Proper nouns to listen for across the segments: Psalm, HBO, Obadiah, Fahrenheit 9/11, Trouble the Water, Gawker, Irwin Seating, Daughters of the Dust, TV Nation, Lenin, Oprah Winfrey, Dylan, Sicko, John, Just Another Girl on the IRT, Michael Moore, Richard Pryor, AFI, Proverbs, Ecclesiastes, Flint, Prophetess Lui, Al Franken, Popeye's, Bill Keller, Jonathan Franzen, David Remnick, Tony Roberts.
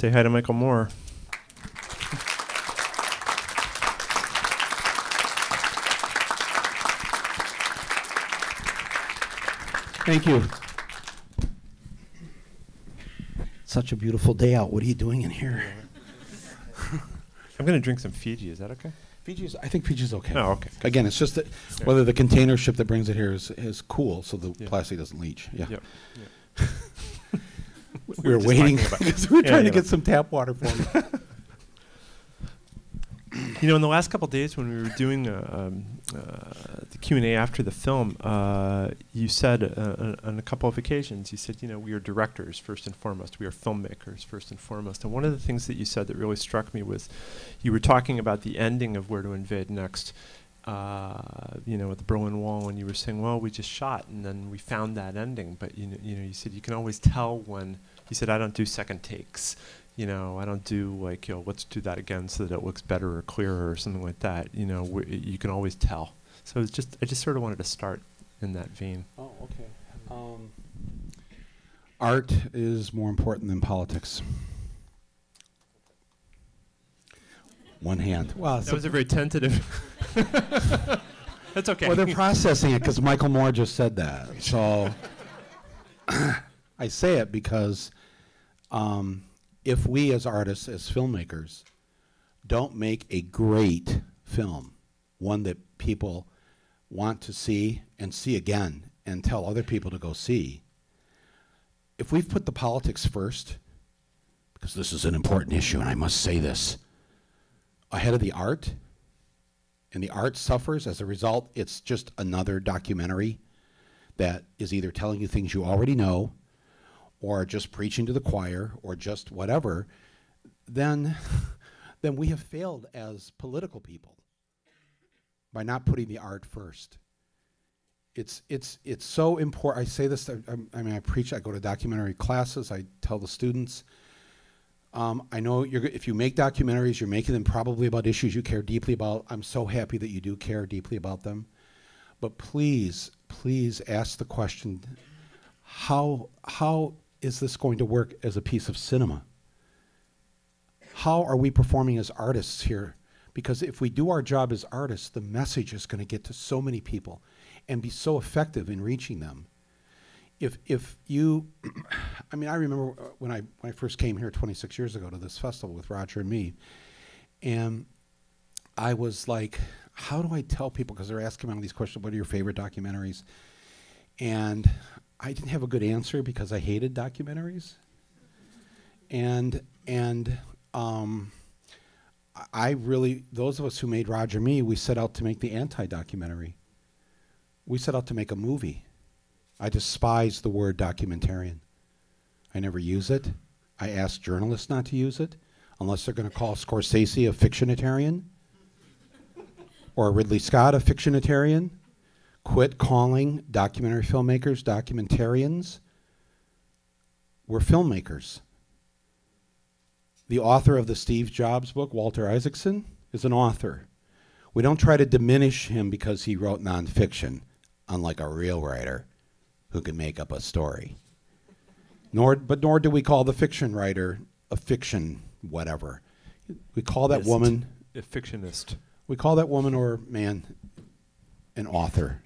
Say hi to Michael Moore. Thank you. Such a beautiful day out. What are you doing in here? I'm going to drink some Fiji. Is that okay? Fiji's, I think Fiji's okay. Oh, okay. Again, it's just that whether the container ship that brings it here is cool, so the plastic doesn't leach. Yeah. Yep. Yep. we're waiting. We're trying to get some tap water for me. You know, in the last couple of days when we were doing the Q&A after the film, you said on a couple of occasions, you said, you know, we are directors first and foremost. We are filmmakers first and foremost. And one of the things that you said that really struck me was you were talking about the ending of Where to Invade Next, you know, at the Berlin Wall, and you were saying, well, we just shot and then we found that ending. But, you know, you said you can always tell when, you said, I don't do second takes. You know, I don't do like, you know, let's do that again so that it looks better or clearer or something like that. You know, you can always tell. So it's just, I just sort of wanted to start in that vein. Oh, okay. Art is more important than politics. One hand. Wow, that was a very tentative. That's okay. Well, they're processing it because Michael Moore just said that. So I say it because if we as artists, as filmmakers, don't make a great film, one that people want to see and see again and tell other people to go see, if we've put the politics first, because this is an important issue and I must say this, ahead of the art, and the art suffers as a result, it's just another documentary that is either telling you things you already know or just preaching to the choir, or just whatever, then we have failed as political people by not putting the art first. It's so important. I say this, I mean, I preach, I go to documentary classes, I tell the students, I know if you make documentaries, you're making them probably about issues you care deeply about. I'm so happy that you do care deeply about them. But please, please ask the question, how is this going to work as a piece of cinema? How are we performing as artists here? Because if we do our job as artists, the message is going to get to so many people and be so effective in reaching them. If you, I mean, I remember when I first came here 26 years ago to this festival with Roger and Me, and I was like, how do I tell people, because they're asking me all these questions, what are your favorite documentaries? And I didn't have a good answer because I hated documentaries. And I really, those of us who made Roger and Me, we set out to make the anti-documentary. We set out to make a movie. I despise the word documentarian. I never use it. I ask journalists not to use it, unless they're going to call Scorsese a fictionitarian or Ridley Scott a fictionitarian. Quit calling documentary filmmakers documentarians. We're filmmakers. The author of the Steve Jobs book, Walter Isaacson, is an author. We don't try to diminish him because he wrote nonfiction, unlike a real writer who can make up a story. Nor do we call the fiction writer a fiction whatever. We call that woman a fictionist. We call that woman or man an author.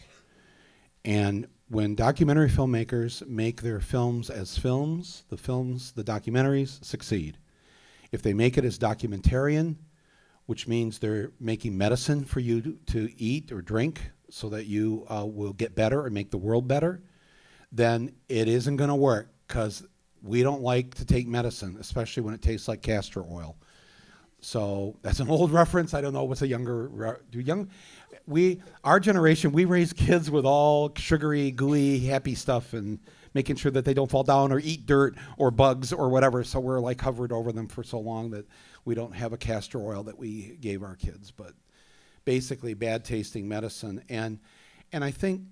And when documentary filmmakers make their films as films, the documentaries succeed. If they make it as documentarian, which means they're making medicine for you to eat or drink so that you will get better or make the world better, then it isn't going to work because we don't like to take medicine, especially when it tastes like castor oil. So that's an old reference. I don't know what's a younger, our generation, we raise kids with all sugary, gooey, happy stuff and making sure that they don't fall down or eat dirt or bugs or whatever. So we're like hovered over them for so long that we don't have a castor oil that we gave our kids, but basically bad tasting medicine. And I think,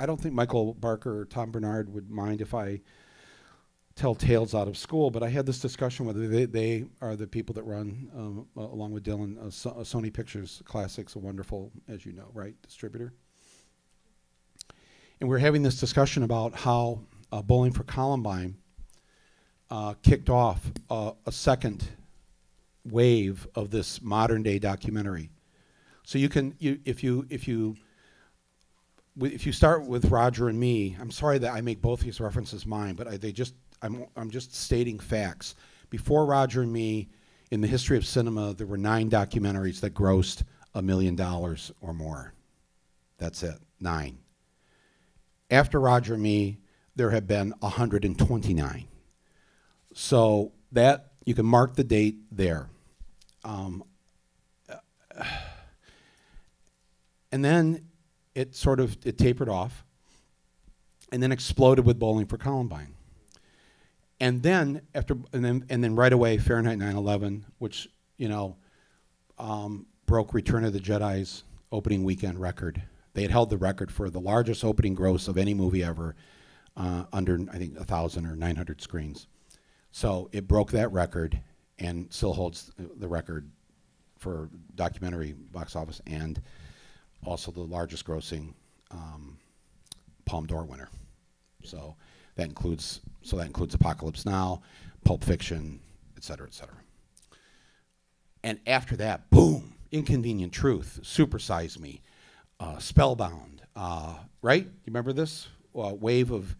I don't think Michael Barker or Tom Bernard would mind if I tell tales out of school, but I had this discussion with they are the people that run, along with Dylan, Sony Pictures Classics, a wonderful, as you know, right, distributor. And we were having this discussion about how Bowling for Columbine kicked off a second wave of this modern day documentary. So you can, if you start with Roger and Me, I'm sorry that I make both these references mine, but I'm just stating facts. Before Roger and Me, in the history of cinema, there were 9 documentaries that grossed $1 million or more. That's it, 9. After Roger and Me, there have been 129. So that, you can mark the date there. And then it sort of, it tapered off and then exploded with Bowling for Columbine. And then after, and then right away, Fahrenheit 9/11, which, you know, broke Return of the Jedi's opening weekend record. They had held the record for the largest opening gross of any movie ever, under, I think, 1,000 or 900 screens. So it broke that record and still holds the record for documentary box office, and also the largest grossing Palme d'Or winner. So that includes Apocalypse Now, Pulp Fiction, et cetera, et cetera. And after that, boom, Inconvenient Truth, Super Size Me, Spellbound, right? You remember this wave of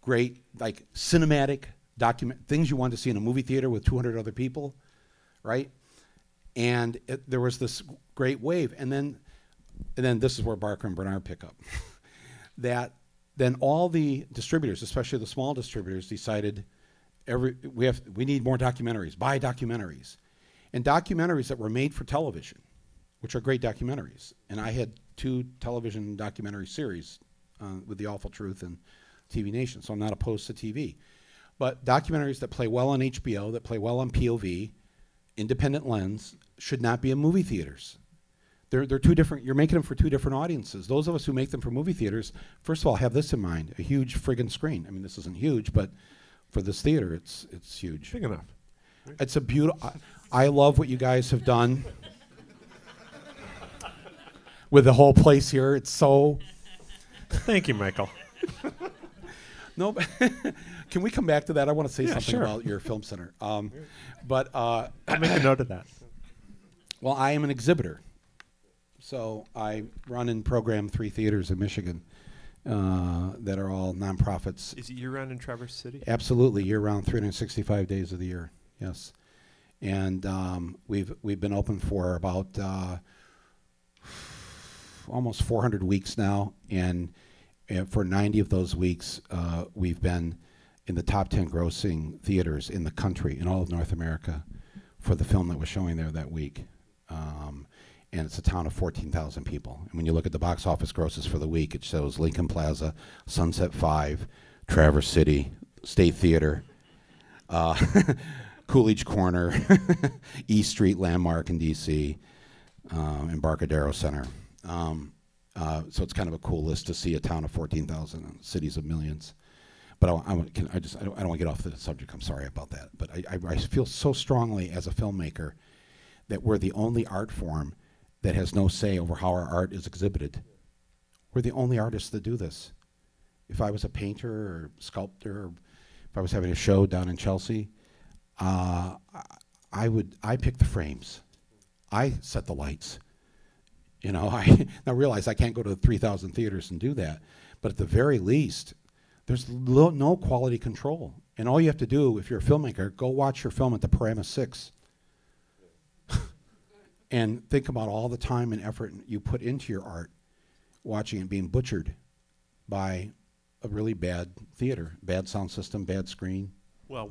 great, like, cinematic document things you wanted to see in a movie theater with 200 other people, right? And there was this great wave, and then this is where Barker and Bernard pick up. That then all the distributors, especially the small distributors, decided we need more documentaries, buy documentaries. And documentaries that were made for television, which are great documentaries. And I had 2 television documentary series with The Awful Truth and TV Nation, so I'm not opposed to TV. But documentaries that play well on HBO, that play well on POV, independent lens, should not be in movie theaters. They're 2 different, you're making them for 2 different audiences. Those of us who make them for movie theaters, first of all, have this in mind, a huge friggin' screen. I mean, this isn't huge, but for this theater, it's huge. Big enough. It's a beautiful, I love what you guys have done with the whole place here. It's so. Thank you, Michael. No, can we come back to that? I want to say something about your film center. I'll make a note of that. Well, I am an exhibitor. So I run and program 3 theaters in Michigan that are all nonprofits. Is it year-round in Traverse City? Absolutely, year-round, 365 days of the year, yes. And we've been open for about almost 400 weeks now, and for 90 of those weeks, we've been in the top 10 grossing theaters in the country, in all of North America, for the film that was showing there that week. And it's a town of 14,000 people. And when you look at the box office grosses for the week, it shows Lincoln Plaza, Sunset 5, Traverse City, State Theater, Coolidge Corner, East Street Landmark in D.C., Embarcadero Center. So it's kind of a cool list to see a town of 14,000 and cities of millions. But I don't want to get off the subject. I'm sorry about that. But I feel so strongly as a filmmaker that we're the only art form that has no say over how our art is exhibited. We're the only artists that do this. If I was a painter or sculptor, or if I was having a show down in Chelsea, I pick the frames. I set the lights. You know, I now realize I can't go to 3,000 theaters and do that, but at the very least, there's no quality control. And all you have to do, if you're a filmmaker, go watch your film at the Parama 6 and think about all the time and effort you put into your art, watching it being butchered by a really bad theater, bad sound system, bad screen. Well,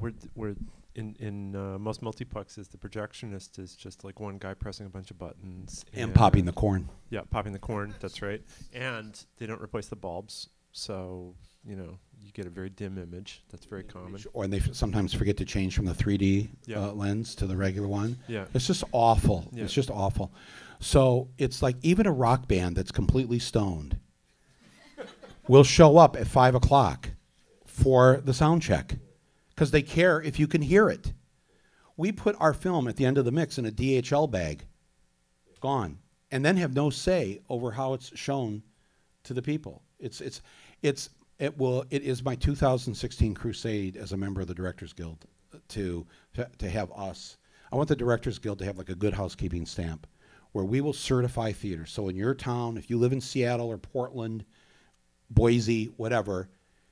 in most multiplexes, the projectionist is just like one guy pressing a bunch of buttons. And popping the corn. Yeah, popping the corn, that's right. And they don't replace the bulbs, so, you know, you get a very dim image. That's very common. Or they sometimes forget to change from the 3D lens to the regular one. Yeah. It's just awful. Yeah. It's just awful. So it's like even a rock band that's completely stoned will show up at 5 o'clock for the sound check, because they care if you can hear it. We put our film at the end of the mix in a DHL bag, gone, and then have no say over how it's shown to the people. It's It is my 2016 crusade as a member of the Directors Guild to have us. I want the Directors Guild to have like a good housekeeping stamp where we will certify theater. So in your town, if you live in Seattle or Portland, Boise, whatever,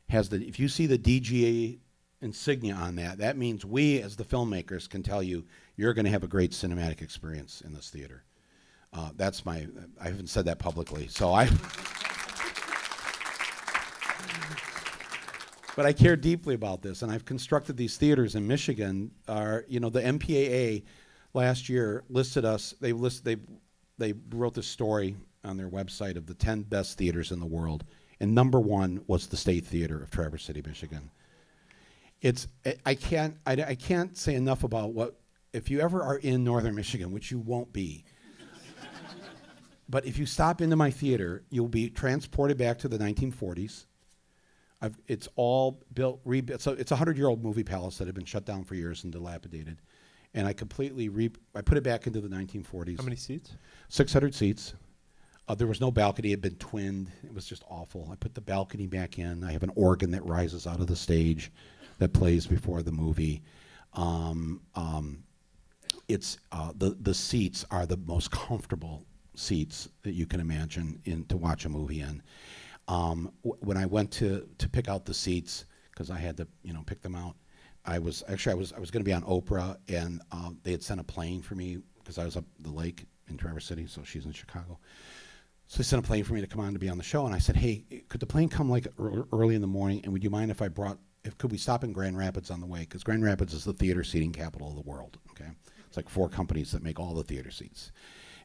if you see the DGA insignia on that, that means we as the filmmakers can tell you you're going to have a great cinematic experience in this theater. That's my, I haven't said that publicly, so I, but I care deeply about this, and I've constructed these theaters in Michigan. You know, the MPAA last year listed us, they wrote this story on their website of the 10 best theaters in the world, and #1 was the State Theater of Traverse City, Michigan. It's, I can't say enough about what, if you ever are in northern Michigan, which you won't be, but if you stop into my theater, you'll be transported back to the 1940s. It's all built, so it's a 100-year-old movie palace that had been shut down for years and dilapidated. And I completely, I put it back into the 1940s. How many seats? 600 seats. There was no balcony, it had been twinned. It was just awful. I put the balcony back in. I have an organ that rises out of the stage that plays before the movie. It's the seats are the most comfortable seats that you can imagine to watch a movie in. When I went to pick out the seats, because I had to pick them out, I was going to be on Oprah, and they had sent a plane for me because I was up the lake in Traverse City, so she's in Chicago. So they sent a plane for me to come on to be on the show, and I said, hey, could the plane come like early in the morning, and would you mind if I brought, could we stop in Grand Rapids on the way, because Grand Rapids is the theater seating capital of the world, okay? It's like 4 companies that make all the theater seats,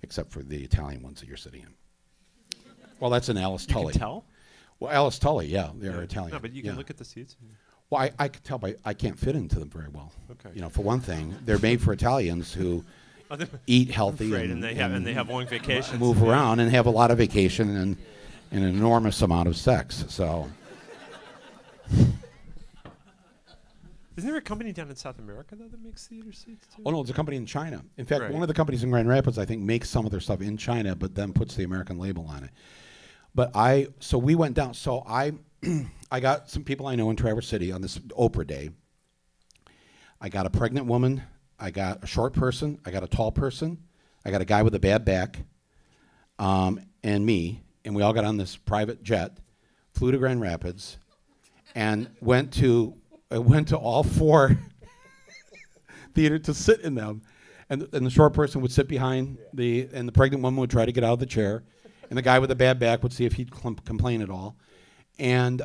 except for the Italian ones that you're sitting in. Well, that's an Alice Tully. You can tell? Well, Alice Tully, yeah, they're Italian. No, but you can look at the seats. Well, I could tell, but I can't fit into them very well. Okay. You know, for one thing, they're made for Italians who eat healthy and they have long vacations. Move around and have a lot of vacation and an enormous amount of sex, so. Isn't there a company down in South America, though, that makes theater seats, too? Oh, no, it's a company in China. In fact, one of the companies in Grand Rapids, I think, makes some of their stuff in China, but then puts the American label on it. But so we went down. So I got some people I know in Traverse City on this Oprah day. I got a pregnant woman. I got a short person. I got a tall person. I got a guy with a bad back, and me. And we all got on this private jet, flew to Grand Rapids, and went to... I went to all 4 theaters to sit in them, and the short person would sit behind and the pregnant woman would try to get out of the chair, and the guy with the bad back would see if he'd complain at all, and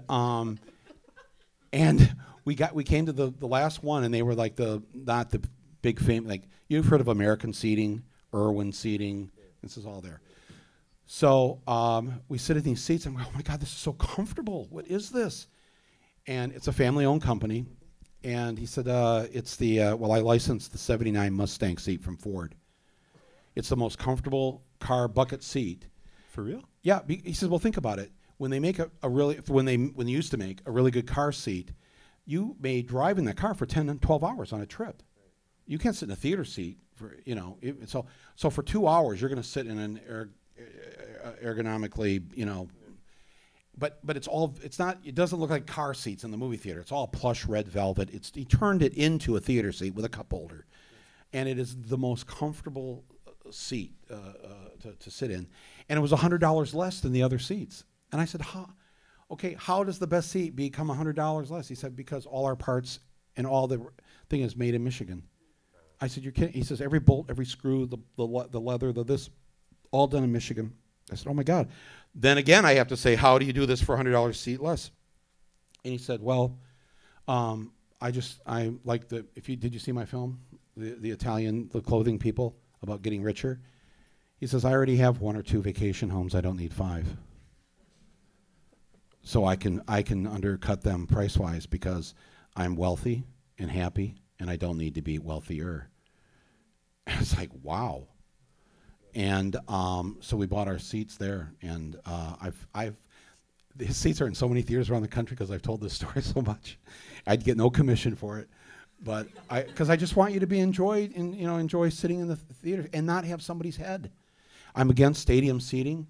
we came to the last one, and they were like not the big famous, like you've heard of American seating, Irwin seating, this is all there. So we sit in these seats, and I'm like, oh my God, this is so comfortable. What is this? And it's a family-owned company. And he said, it's the, well, I licensed the 79 Mustang seat from Ford. It's the most comfortable car bucket seat. For real? Yeah. He says, well, think about it. When they make when they used to make a really good car seat, you may drive in that car for 10 and 12 hours on a trip. You can't sit in a theater seat for, so for 2 hours, you're going to sit in an ergonomically, But it's all, it doesn't look like car seats in the movie theater. It's all plush red velvet. He turned it into a theater seat with a cup holder. And it is the most comfortable seat to sit in. And it was $100 less than the other seats. And I said, okay, how does the best seat become $100 less? He said, because all our parts and all the thing is made in Michigan. I said, you're kidding. He says, every bolt, every screw, the leather, this, all done in Michigan. I said, oh my God. Then again, I have to say, how do you do this for $100 seat less? And he said, well, I like the, did you see my film? The Italian, the clothing people about getting richer? He says, I already have 1 or 2 vacation homes. I don't need 5. So I can undercut them price-wise because I'm wealthy and happy and I don't need to be wealthier. I was like, wow. And so we bought our seats there, and his seats are in so many theaters around the country because I've told this story so much. I'd get no commission for it, but because I just want you to be enjoyed and enjoy sitting in the theater and not have somebody's head. I'm against stadium seating.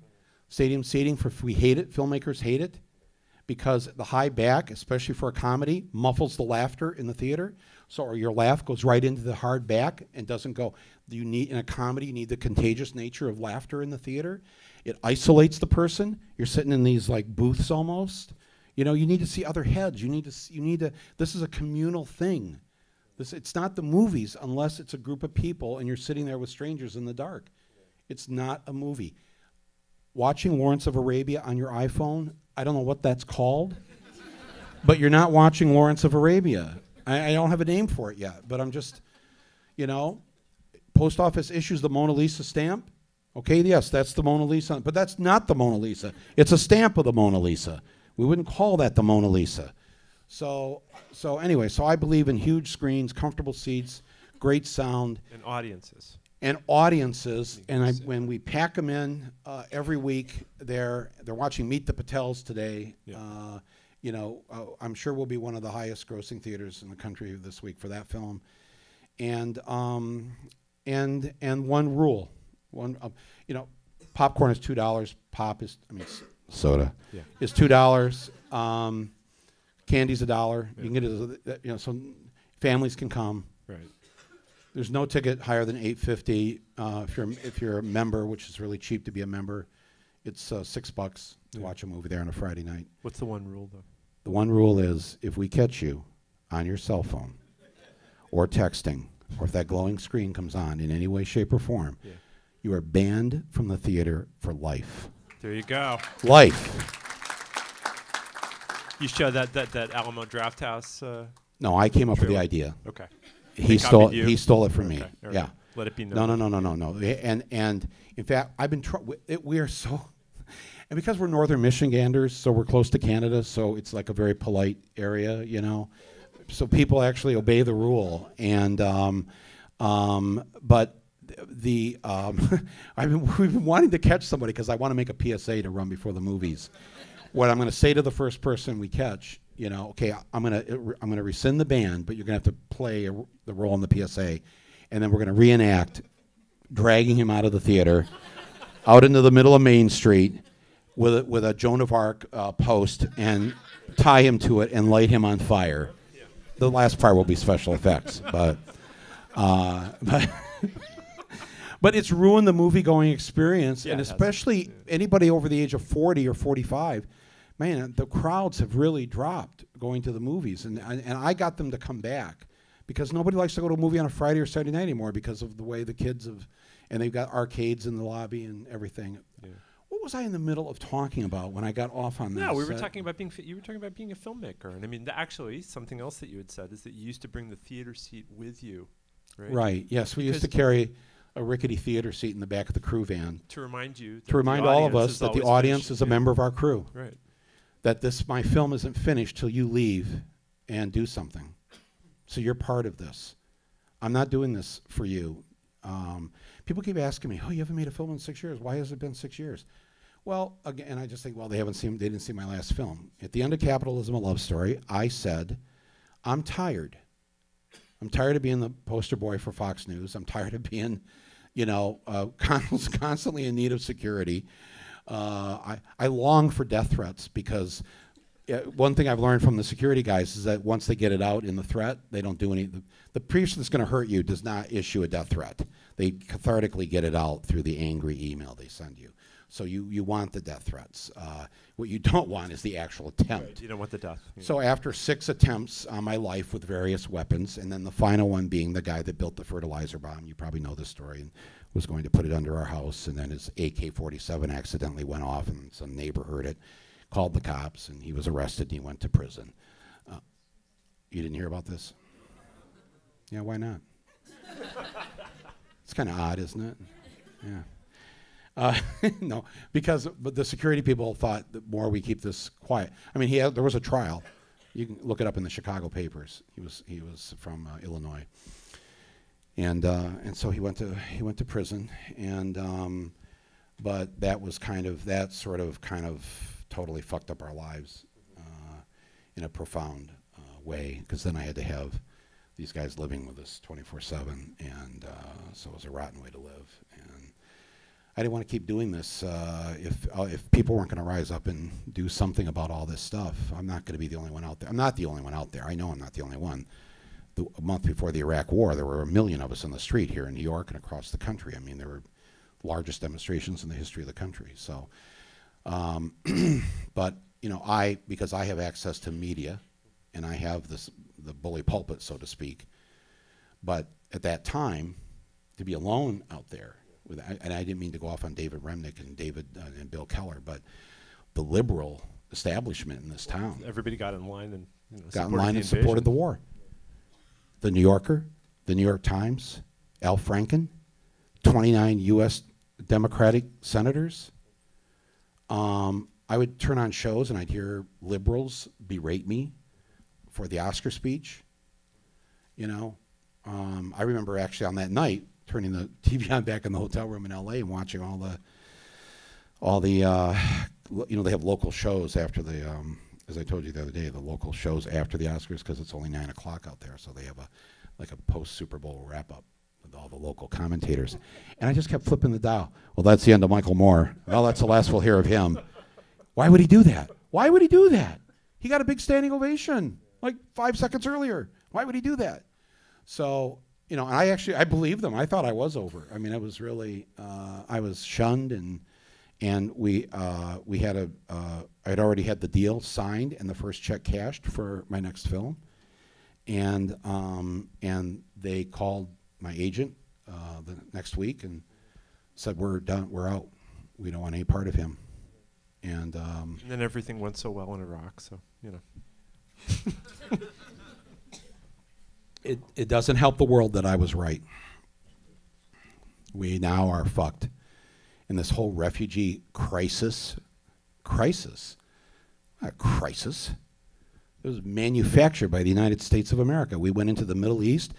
Stadium seating, we hate it. Filmmakers hate it. because the high back, especially for a comedy, muffles the laughter in the theater. So or your laugh goes right into the hard back and doesn't go. You need, in a comedy, you need the contagious nature of laughter in the theater. It isolates the person. You're sitting in these like booths almost. You know, you need to see other heads. You need to, this is a communal thing. It's not the movies unless it's a group of people and you're sitting there with strangers in the dark. It's not a movie. Watching Lawrence of Arabia on your iPhone, I don't know what that's called, but you're not watching Lawrence of Arabia. I don't have a name for it yet, but I'm just, you know, post office issues the Mona Lisa stamp. Okay, yes, that's the Mona Lisa, but that's not the Mona Lisa. It's a stamp of the Mona Lisa. We wouldn't call that the Mona Lisa. So anyway, so I believe in huge screens, comfortable seats, great sound. And audiences. And audiences, and when we pack them in every week, they're watching Meet the Patels today. Yeah. You know, I'm sure we'll be one of the highest grossing theaters in the country this week for that film. And one rule, you know, popcorn is $2, pop is, I mean, soda is $2, candy's $1. Yeah. You can get it, you know, so families can come. Right. There's no ticket higher than $8.50 if you're a member, which is really cheap to be a member. It's $6 to watch a movie there on a Friday night. What's the one rule, though? The one rule is if we catch you on your cell phone or texting, or if that glowing screen comes on in any way, shape, or form, you are banned from the theater for life. There you go. Life. You showed that Alamo Drafthouse? No, I came up with the idea. Okay. He stole it from me. Okay. Yeah. Let it be known. No. And in fact, I've been. We are so, and because we're northern Michiganders, so we're close to Canada, so it's like a very polite area, you know. So people actually obey the rule, and but the we've been wanting to catch somebody because I want to make a PSA to run before the movies. What I'm going to say to the first person we catch. You know, okay, I'm gonna rescind the ban, but you're gonna have to play the role in the PSA, and then we're gonna reenact dragging him out of the theater, out into the middle of Main Street, with a Joan of Arc post, and tie him to it and light him on fire. Yeah. The last part will be special effects, but it's ruined the movie going experience, and especially anybody over the age of 40 or 45. Man, the crowds have really dropped going to the movies, and I got them to come back because nobody likes to go to a movie on a Friday or Saturday night anymore because of the way the kids have, and they've got arcades in the lobby and everything. Yeah. What was I in the middle of talking about when I got off on this? No, we were talking about being. You were talking about being a filmmaker, and I mean, actually, something else that you had said is that you used to bring the theater seat with you, right? Right. Yes, we used to carry a rickety theater seat in the back of the crew van to remind all of us that the audience is a member of our crew. Right. That my film isn't finished till you leave and do something. So you're part of this. I'm not doing this for you. People keep asking me, oh, you haven't made a film in 6 years. Why has it been 6 years? Well, again, and I just think, well, they didn't see my last film. At the end of Capitalism, A Love Story, I said, I'm tired. I'm tired of being the poster boy for Fox News. I'm tired of being, you know, constantly in need of security. I long for death threats because one thing I've learned from the security guys is that once they get it out in the threat, they don't do any. The person that's going to hurt you does not issue a death threat. They cathartically get it out through the angry email they send you. So you want the death threats. What you don't want is the actual attempt. Right, you don't want the death. So after 6 attempts on my life with various weapons, and then the final one being the guy that built the fertilizer bomb, you probably know this story, and was going to put it under our house, and then his AK-47 accidentally went off, and some neighbor heard it, called the cops, and he was arrested, and he went to prison. You didn't hear about this? Yeah, why not? It's kind of odd, isn't it? Yeah. No, but the security people thought the more we keep this quiet. I mean, there was a trial. You can look it up in the Chicago papers. He was from Illinois, and so he went to prison, and but that sort of totally fucked up our lives in a profound way, because then I had to have these guys living with us 24/7, and so it was a rotten way to live. I didn't want to keep doing this if people weren't going to rise up and do something about all this stuff. I'm not going to be the only one out there. I'm not the only one out there. I know I'm not the only one. A month before the Iraq War, there were 1 million of us on the street here in New York and across the country. I mean, there were largest demonstrations in the history of the country. So, but you know, because I have access to media, and I have the bully pulpit, so to speak. But at that time, to be alone out there, and I didn't mean to go off on David Remnick and David and Bill Keller, but the liberal establishment in this town. Everybody got in line and supported the war. The New Yorker, the New York Times, Al Franken, 29 U.S. Democratic senators. I would turn on shows and I'd hear liberals berate me for the Oscar speech. You know, I remember actually on that night turning the TV on back in the hotel room in L.A. and watching you know, they have local shows after the, as I told you the other day, the local shows after the Oscars, because it's only 9 o'clock out there, so they have like a post-Super Bowl wrap-up with all the local commentators. And I just kept flipping the dial. Well, that's the end of Michael Moore. Well, that's the last we'll hear of him. Why would he do that? Why would he do that? He got a big standing ovation like 5 seconds earlier. Why would he do that? So, you know, I believed them. I thought I was over. I mean, I was really, I was shunned, and we had I'd already had the deal signed and the first check cashed for my next film. And they called my agent the next week and said, we're done, we're out. We don't want any part of him. And then everything went so well in Iraq, so, you know. It doesn't help the world that I was right. We now are fucked. And this whole refugee crisis, not a crisis. It was manufactured by the United States of America. We went into the Middle East,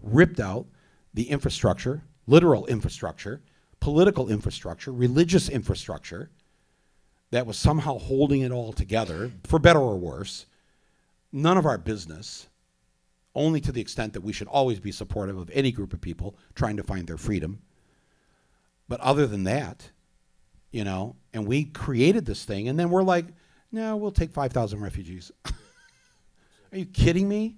ripped out the infrastructure, literal infrastructure, political infrastructure, religious infrastructure, that was somehow holding it all together, for better or worse. None of our business, only to the extent that we should always be supportive of any group of people trying to find their freedom. But other than that, you know, and we created this thing, and then we're like, no, we'll take 5,000 refugees. Are you kidding me?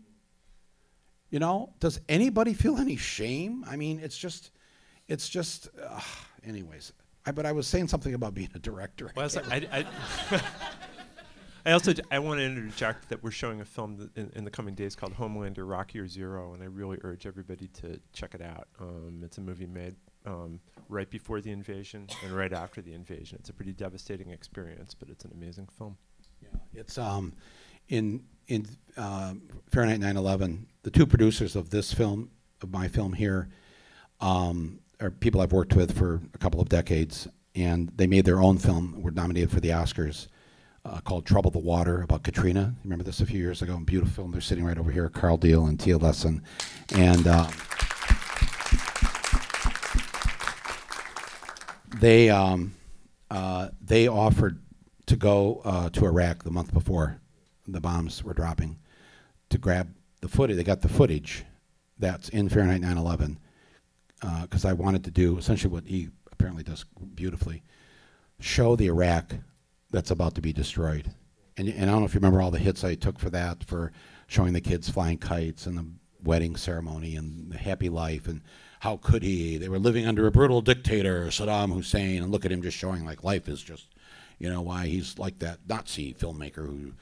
You know, does anybody feel any shame? I mean, it's just, anyways. But I was saying something about being a director. Well, I want to interject that we're showing a film that in the coming days called Homelander, Rockier Zero, and I really urge everybody to check it out. It's a movie made right before the invasion and right after the invasion. It's a pretty devastating experience, but it's an amazing film. Yeah, it's in Fahrenheit 9/11. The two producers of this film, of my film here, are people I've worked with for a couple of decades, and they made their own film. Were nominated for the Oscars, called Trouble the Water, about Katrina. Remember this a few years ago? Beautiful film. They're sitting right over here, Carl Deal and Tia Lesson, and they offered to go to Iraq the month before the bombs were dropping to grab the footage. They got the footage that's in Fahrenheit 9/11. Because I wanted to do essentially what he apparently does beautifully, show the Iraq that's about to be destroyed. And I don't know if you remember all the hits I took for that, for showing the kids flying kites and the wedding ceremony and the happy life and how could he? They were living under a brutal dictator, Saddam Hussein, and look at him just showing like life is just, you know, why he's like that Nazi filmmaker who,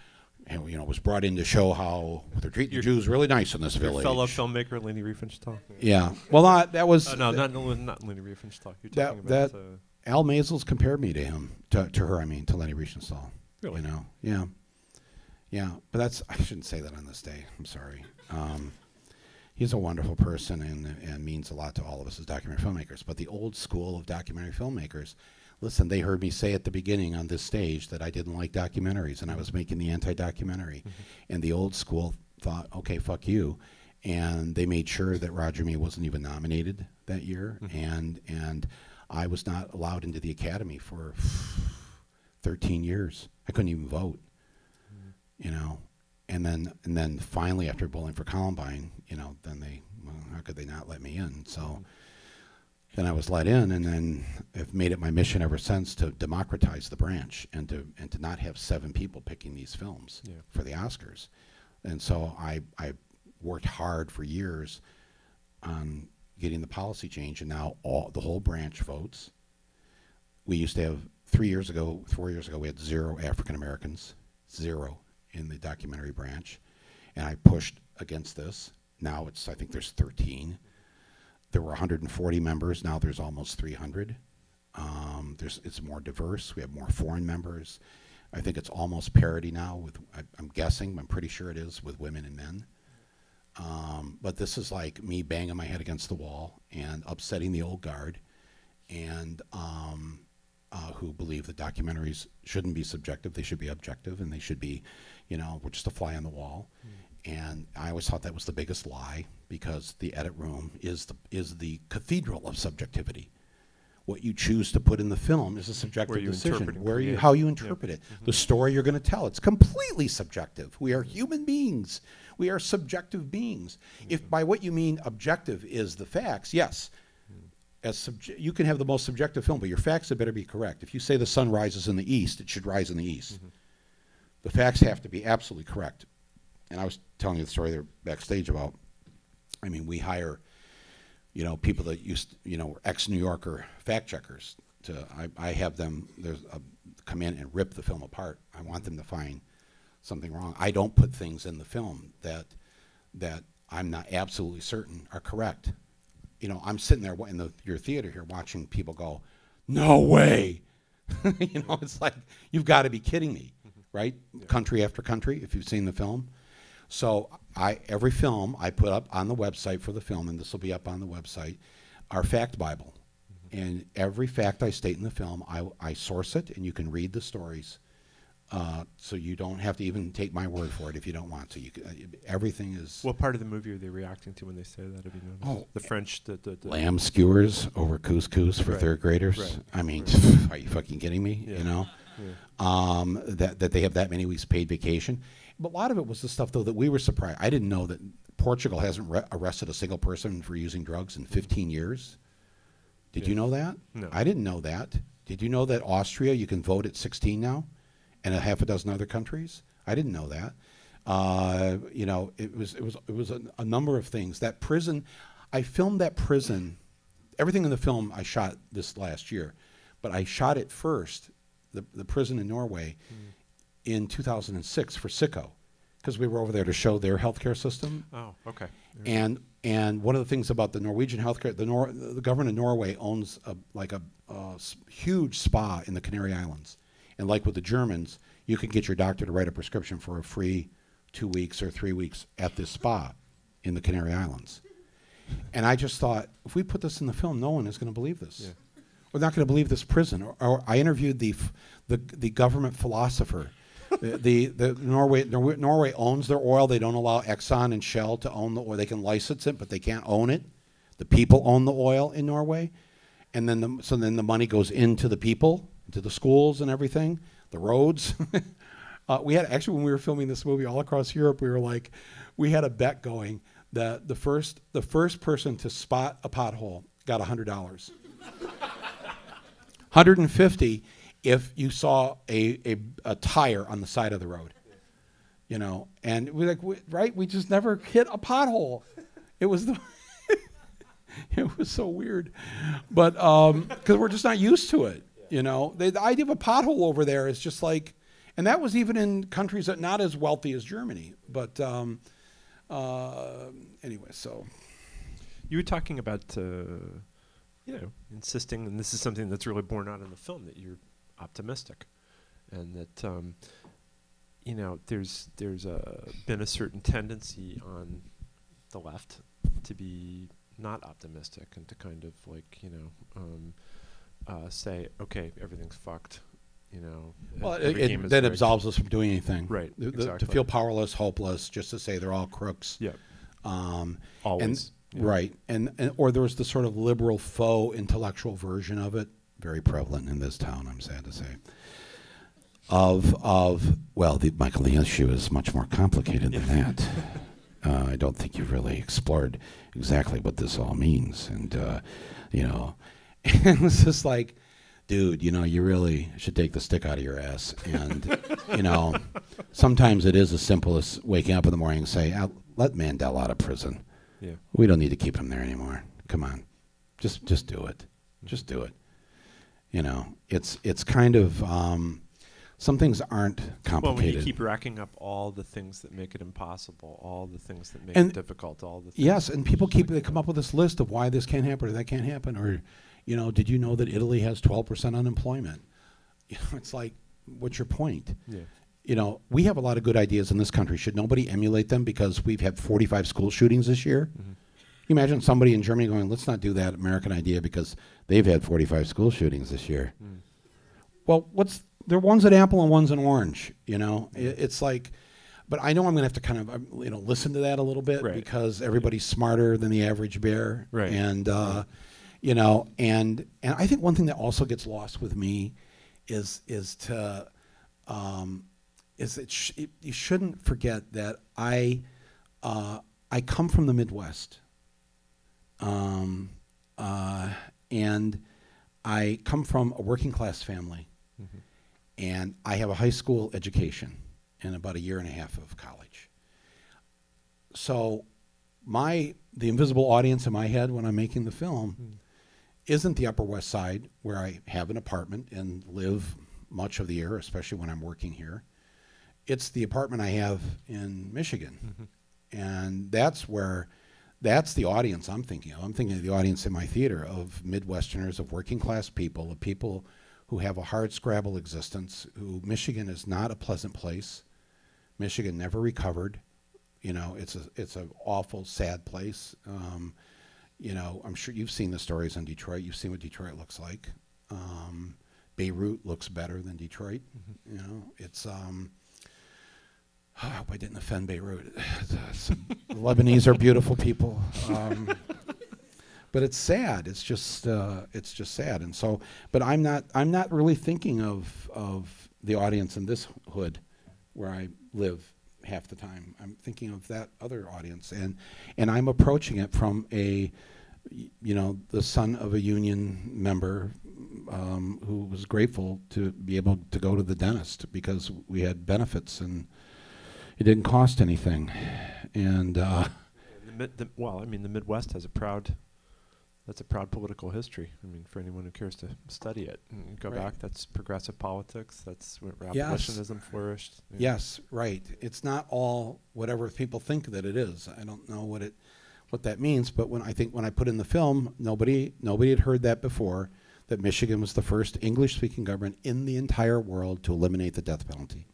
you know, was brought in to show how they're treating Jews really nice in this village. Fellow filmmaker Leni Riefenstahl. Yeah. Well, that was... not Leni Riefenstahl. You're talking about... Al Mazel's compared me to him, to her, I mean, to Leni Riefenstahl. Really? You know? Yeah. Yeah. But that's... I shouldn't say that on this day. I'm sorry. He's a wonderful person and means a lot to all of us as documentary filmmakers. But the old school of documentary filmmakers... Listen, they heard me say at the beginning on this stage that I didn't like documentaries and I was making the anti-documentary. And the old school thought, okay, fuck you. And they made sure that Roger and Me wasn't even nominated that year. And I was not allowed into the Academy for 13 years. I couldn't even vote, you know. And then finally after Bowling for Columbine, you know, then how could they not let me in? So Then I was let in, and then I've made it my mission ever since to democratize the branch and to not have 7 people picking these films for the Oscars. And so I worked hard for years on getting the policy change, and now the whole branch votes. We used to have, 4 years ago, we had 0 African Americans, 0 in the documentary branch, and I pushed against this. Now it's, I think there's 13. There were 140 members, now there's almost 300. It's more diverse, we have more foreign members. I think it's almost parity now with, I'm guessing, I'm pretty sure it is, with women and men. But this is like me banging my head against the wall and upsetting the old guard, and who believe that documentaries shouldn't be subjective, they should be objective, and they should be, you know, we're just a fly on the wall. And I always thought that was the biggest lie, because the edit room is the cathedral of subjectivity. What you choose to put in the film is a subjective decision. How you interpret it, the story you're going to tell, it's completely subjective. We are human beings. We are subjective beings. If by what you mean objective is the facts, yes. You can have the most subjective film, but your facts had better be correct. If you say the sun rises in the east, it should rise in the east. The facts have to be absolutely correct. And I was telling you the story there backstage about, I mean, we hire, you know, people that used to, you know, were ex-New Yorker fact checkers to, I have them come in and rip the film apart. I want them to find something wrong. I don't put things in the film that I'm not absolutely certain are correct. You know, I'm sitting there in your theater here watching people go, no way. You know, it's like, you've got to be kidding me, right? Yeah. Country after country, if you've seen the film. So every film I put up on the website for the film, and this will be up on the website, our fact Bible. And every fact I state in the film, I source it, and you can read the stories. So you don't have to even take my word for it if you don't want to. You can, everything is... What part of the movie are they reacting to when they say that? Have you noticed? Oh, the French... The lamb skewers over couscous for third graders. Right. I mean, are you fucking kidding me? Yeah. You know? Yeah. That they have that many weeks paid vacation. But a lot of it was the stuff, though, that we were surprised. I didn't know that Portugal hasn't arrested a single person for using drugs in 15 years. Did you know that? No. I didn't know that. Did you know that Austria, you can vote at 16 now? And a half a dozen other countries? I didn't know that. You know, it was a number of things. That prison, I filmed that prison. Everything in the film I shot this last year, but I shot it first, the prison in Norway, in 2006 for Sicko, because we were over there to show their healthcare system. Oh, okay. And one of the things about the Norwegian healthcare, the government of Norway owns a huge spa in the Canary Islands, and like with the Germans, you can get your doctor to write a prescription for a free 2 weeks or 3 weeks at this spa in the Canary Islands. And I just thought, if we put this in the film, no one is going to believe this. Yeah. We're not going to believe this prison. Or I interviewed the government philosopher. Norway owns their oil. They don't allow Exxon and Shell to own the oil. They can license it, but they can't own it. The people own the oil in Norway. And then so then the money goes into the people, to the schools and everything, the roads. We had, actually, when we were filming this movie all across Europe, we had a bet going that the first person to spot a pothole got $100. 150 if you saw a tire on the side of the road, you know. And we're like, we just never hit a pothole. It was the it was so weird, but because we're just not used to it. You know, the idea of a pothole over there is just like, and that was even in countries that not as wealthy as Germany. But anyway, so. You were talking about, you know, insisting, and this is something that's really borne out in the film, that you're optimistic, and that, you know, there's been a certain tendency on the left to be not optimistic and to kind of like, you know, say, okay, everything's fucked, you know. Well, that absolves us from doing anything. Right, exactly. To feel powerless, hopeless, just to say they're all crooks. Yeah. Always. And, yeah. Right, and or there was the sort of liberal faux intellectual version of it, very prevalent in this town, I'm sad to say, of well, the issue is much more complicated than that. I don't think you've really explored exactly what this all means. And, you know, and it's just like, dude, you know, you really should take the stick out of your ass. And, you know, sometimes it is as simple as waking up in the morning and say, let Mandel out of prison. Yeah. We don't need to keep him there anymore. Come on. Just do it. Just do it. You know, it's kind of, some things aren't complicated. Well, when you keep racking up all the things that make it impossible, all the things that make it difficult, all the things. Yes, and people keep, they come up with this list of why this can't happen or that can't happen, or, you know, did you know that Italy has 12% unemployment? You know, it's like, what's your point? Yeah. You know, we have a lot of good ideas in this country. Should nobody emulate them because we've had 45 school shootings this year? Mm-hmm. You imagine somebody in Germany going, let's not do that American idea because they've had 45 school shootings this year. Mm. Well, what's... There are ones at Apple and ones in Orange, you know. It's like, but I know I'm going to have to kind of, you know, listen to that a little bit right. because everybody's smarter than the average bear. Right. And, you know, and I think one thing that also gets lost with me is you shouldn't forget that I come from the Midwest. And I come from a working class family. Mm-hmm. And I have a high school education and about a year and a half of college. So the invisible audience in my head when I'm making the film isn't the Upper West Side where I have an apartment and live much of the year, especially when I'm working here. It's the apartment I have in Michigan. Mm-hmm. And that's the audience I'm thinking of. I'm thinking of the audience in my theater of Midwesterners, of working class people, of people who have a hardscrabble existence, who Michigan is not a pleasant place. Michigan never recovered. You know, it's an awful, sad place. You know, I'm sure you've seen the stories on Detroit. You've seen what Detroit looks like. Beirut looks better than Detroit. Mm-hmm. You know, it's, I hope I didn't offend Beirut. The Lebanese are beautiful people. But it's sad. It's just sad. And so, but I'm not really thinking of the audience in this hood, where I live half the time. I'm thinking of that other audience, and I'm approaching it from a, you know, the son of a union member, who was grateful to be able to go to the dentist because we had benefits and it didn't cost anything, and well, I mean, the Midwest has a proud. That's a proud political history. I mean, for anyone who cares to study it and go back, that's progressive politics. That's where abolitionism flourished. Yeah. Yes, right. It's not all whatever people think that it is. I don't know what that means. But when I put in the film, nobody had heard that before. That Michigan was the first English-speaking government in the entire world to eliminate the death penalty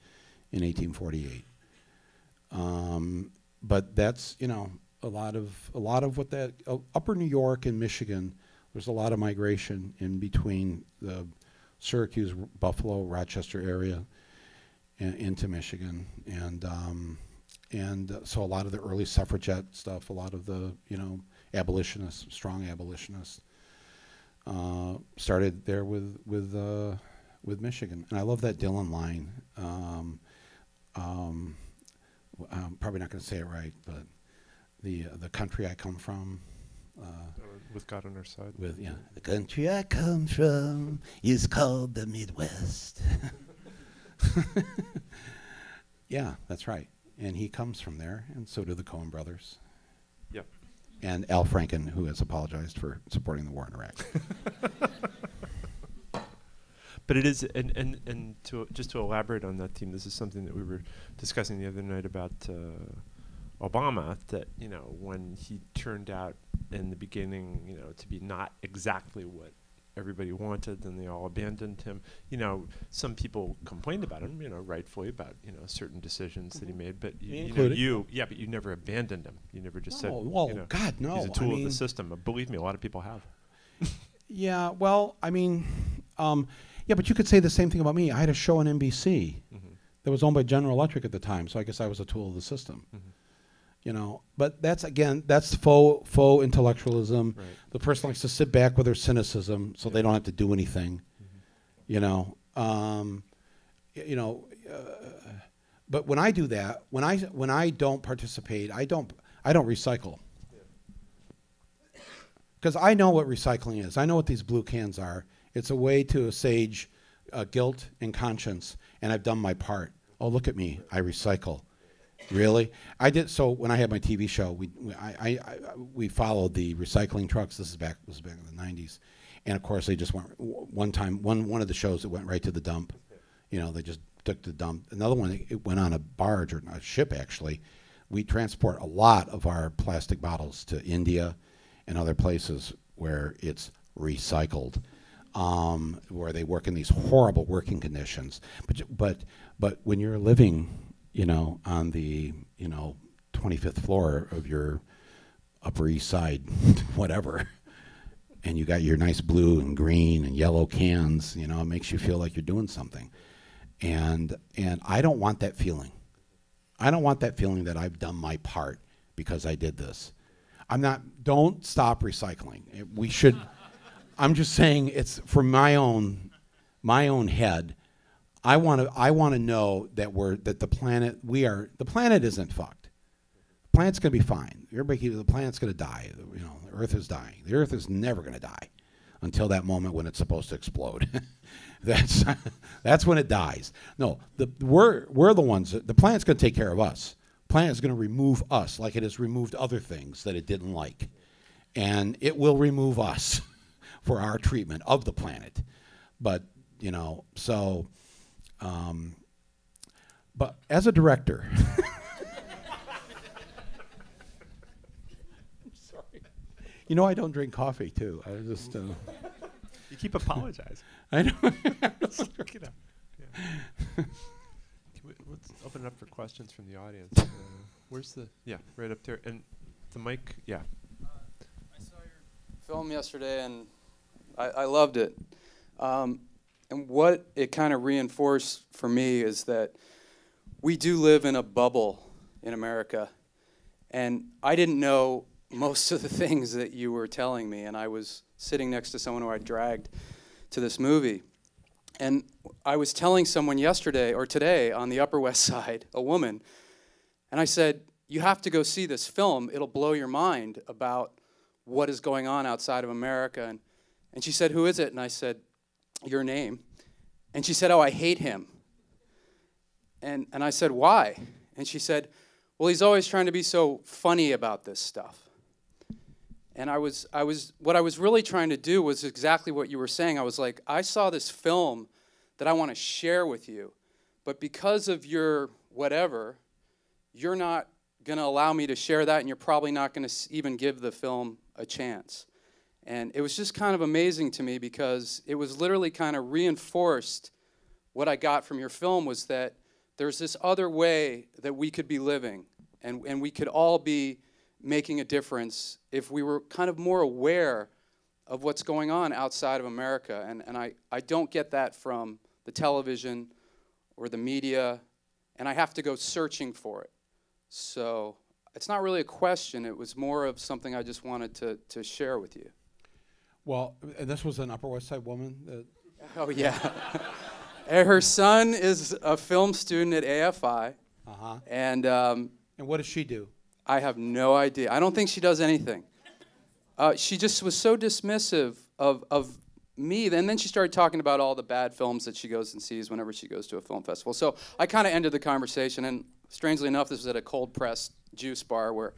in 1848. But that's, you know. A lot of what that upper New York and Michigan, there's a lot of migration in between the Syracuse, Buffalo, Rochester area into Michigan, and so a lot of the early suffragette stuff, a lot of the, you know, abolitionists, strong abolitionists, started there with Michigan, and I love that Dylan line. I'm probably not going to say it right, but. The country I come from, with God on our side. With the country I come from is called the Midwest. Yeah, that's right. And he comes from there, and so do the Coen brothers. Yep. And Al Franken, who has apologized for supporting the war in Iraq. But it is, and just to elaborate on that theme, this is something that we were discussing the other night about. Obama, that, you know, when he turned out in the beginning, you know, to be not exactly what everybody wanted, then they all abandoned him. You know, some people complained about him, you know, rightfully about, you know, certain decisions that he made, but but you never abandoned him. You never just said, well, you know, God, no. He's a tool of the system. Believe me, a lot of people have. Yeah, well, I mean, yeah, but you could say the same thing about me. I had a show on NBC that was owned by General Electric at the time, so I guess I was a tool of the system. Mm-hmm. You know, but that's, again, that's faux intellectualism. Right. The person likes to sit back with their cynicism, so they don't have to do anything. Mm-hmm. You know, you know. But when I do that, when I don't participate, I don't. I don't recycle. Because I know what recycling is. I know what these blue cans are. It's a way to assuage guilt and conscience, and I've done my part. Oh, look at me, I recycle. Really? I did, so when I had my TV show, we followed the recycling trucks. This was back in the 90s. And of course, they just went, one of the shows that went right to the dump. You know, they just took the dump. Another one, it went on a barge, or a ship actually. We transport a lot of our plastic bottles to India and other places where it's recycled, where they work in these horrible working conditions. But when you're living, you know, on the, you know, 25th floor of your Upper East Side, whatever, and you got your nice blue and green and yellow cans, you know, it makes you feel like you're doing something. And I don't want that feeling. I don't want that feeling that I've done my part because I did this. I'm not, don't stop recycling. We should, I'm just saying it's for my own head. I want to know that that the planet, the planet isn't fucked. The planet's going to be fine. The planet's going to die. You know, the Earth is dying. The Earth is never going to die until that moment when it's supposed to explode. That's when it dies. No, we're the ones, the planet's going to take care of us. The planet is going to remove us like it has removed other things that it didn't like. And it will remove us for our treatment of the planet. But, you know, so, but as a director, I'm sorry. You know, I don't drink coffee too. I just, you keep apologizing. I know. Yeah. Let's open it up for questions from the audience. Where's the, yeah, right up there. And the mic, yeah. I saw your film yesterday and I loved it. And what it kind of reinforced for me is that we do live in a bubble in America. And I didn't know most of the things that you were telling me. And I was sitting next to someone who I dragged to this movie. And I was telling someone yesterday or today on the Upper West Side, a woman, and I said, you have to go see this film. It'll blow your mind about what is going on outside of America. And she said, who is it? And I said, your name. And she said, oh, I hate him. And I said, why? And she said, well, he's always trying to be so funny about this stuff. And what I was really trying to do was exactly what you were saying. I was like, I saw this film that I want to share with you, but because of your whatever, you're not going to allow me to share that, and you're probably not going to even give the film a chance. And it was just kind of amazing to me because it was literally kind of reinforced what I got from your film was that there's this other way that we could be living, and we could all be making a difference if we were kind of more aware of what's going on outside of America. And I don't get that from the television or the media, and I have to go searching for it. So it's not really a question. It was more of something I just wanted to share with you. Well, this was an Upper West Side woman? That oh, yeah. Her son is a film student at AFI. Uh-huh. And what does she do? I have no idea. I don't think she does anything. She just was so dismissive of me. And then she started talking about all the bad films that she goes and sees whenever she goes to a film festival. So I kind of ended the conversation. And strangely enough, this was at a cold-pressed juice bar where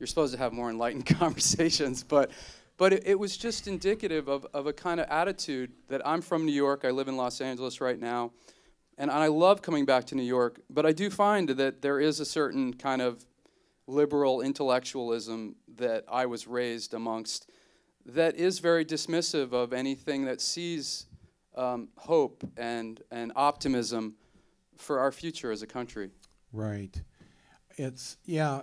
you're supposed to have more enlightened conversations. But it was just indicative of a kind of attitude that I'm from New York. I live in Los Angeles right now. And I love coming back to New York. But I do find that there is a certain kind of liberal intellectualism that I was raised amongst that is very dismissive of anything that sees hope and optimism for our future as a country. Right. It's, yeah.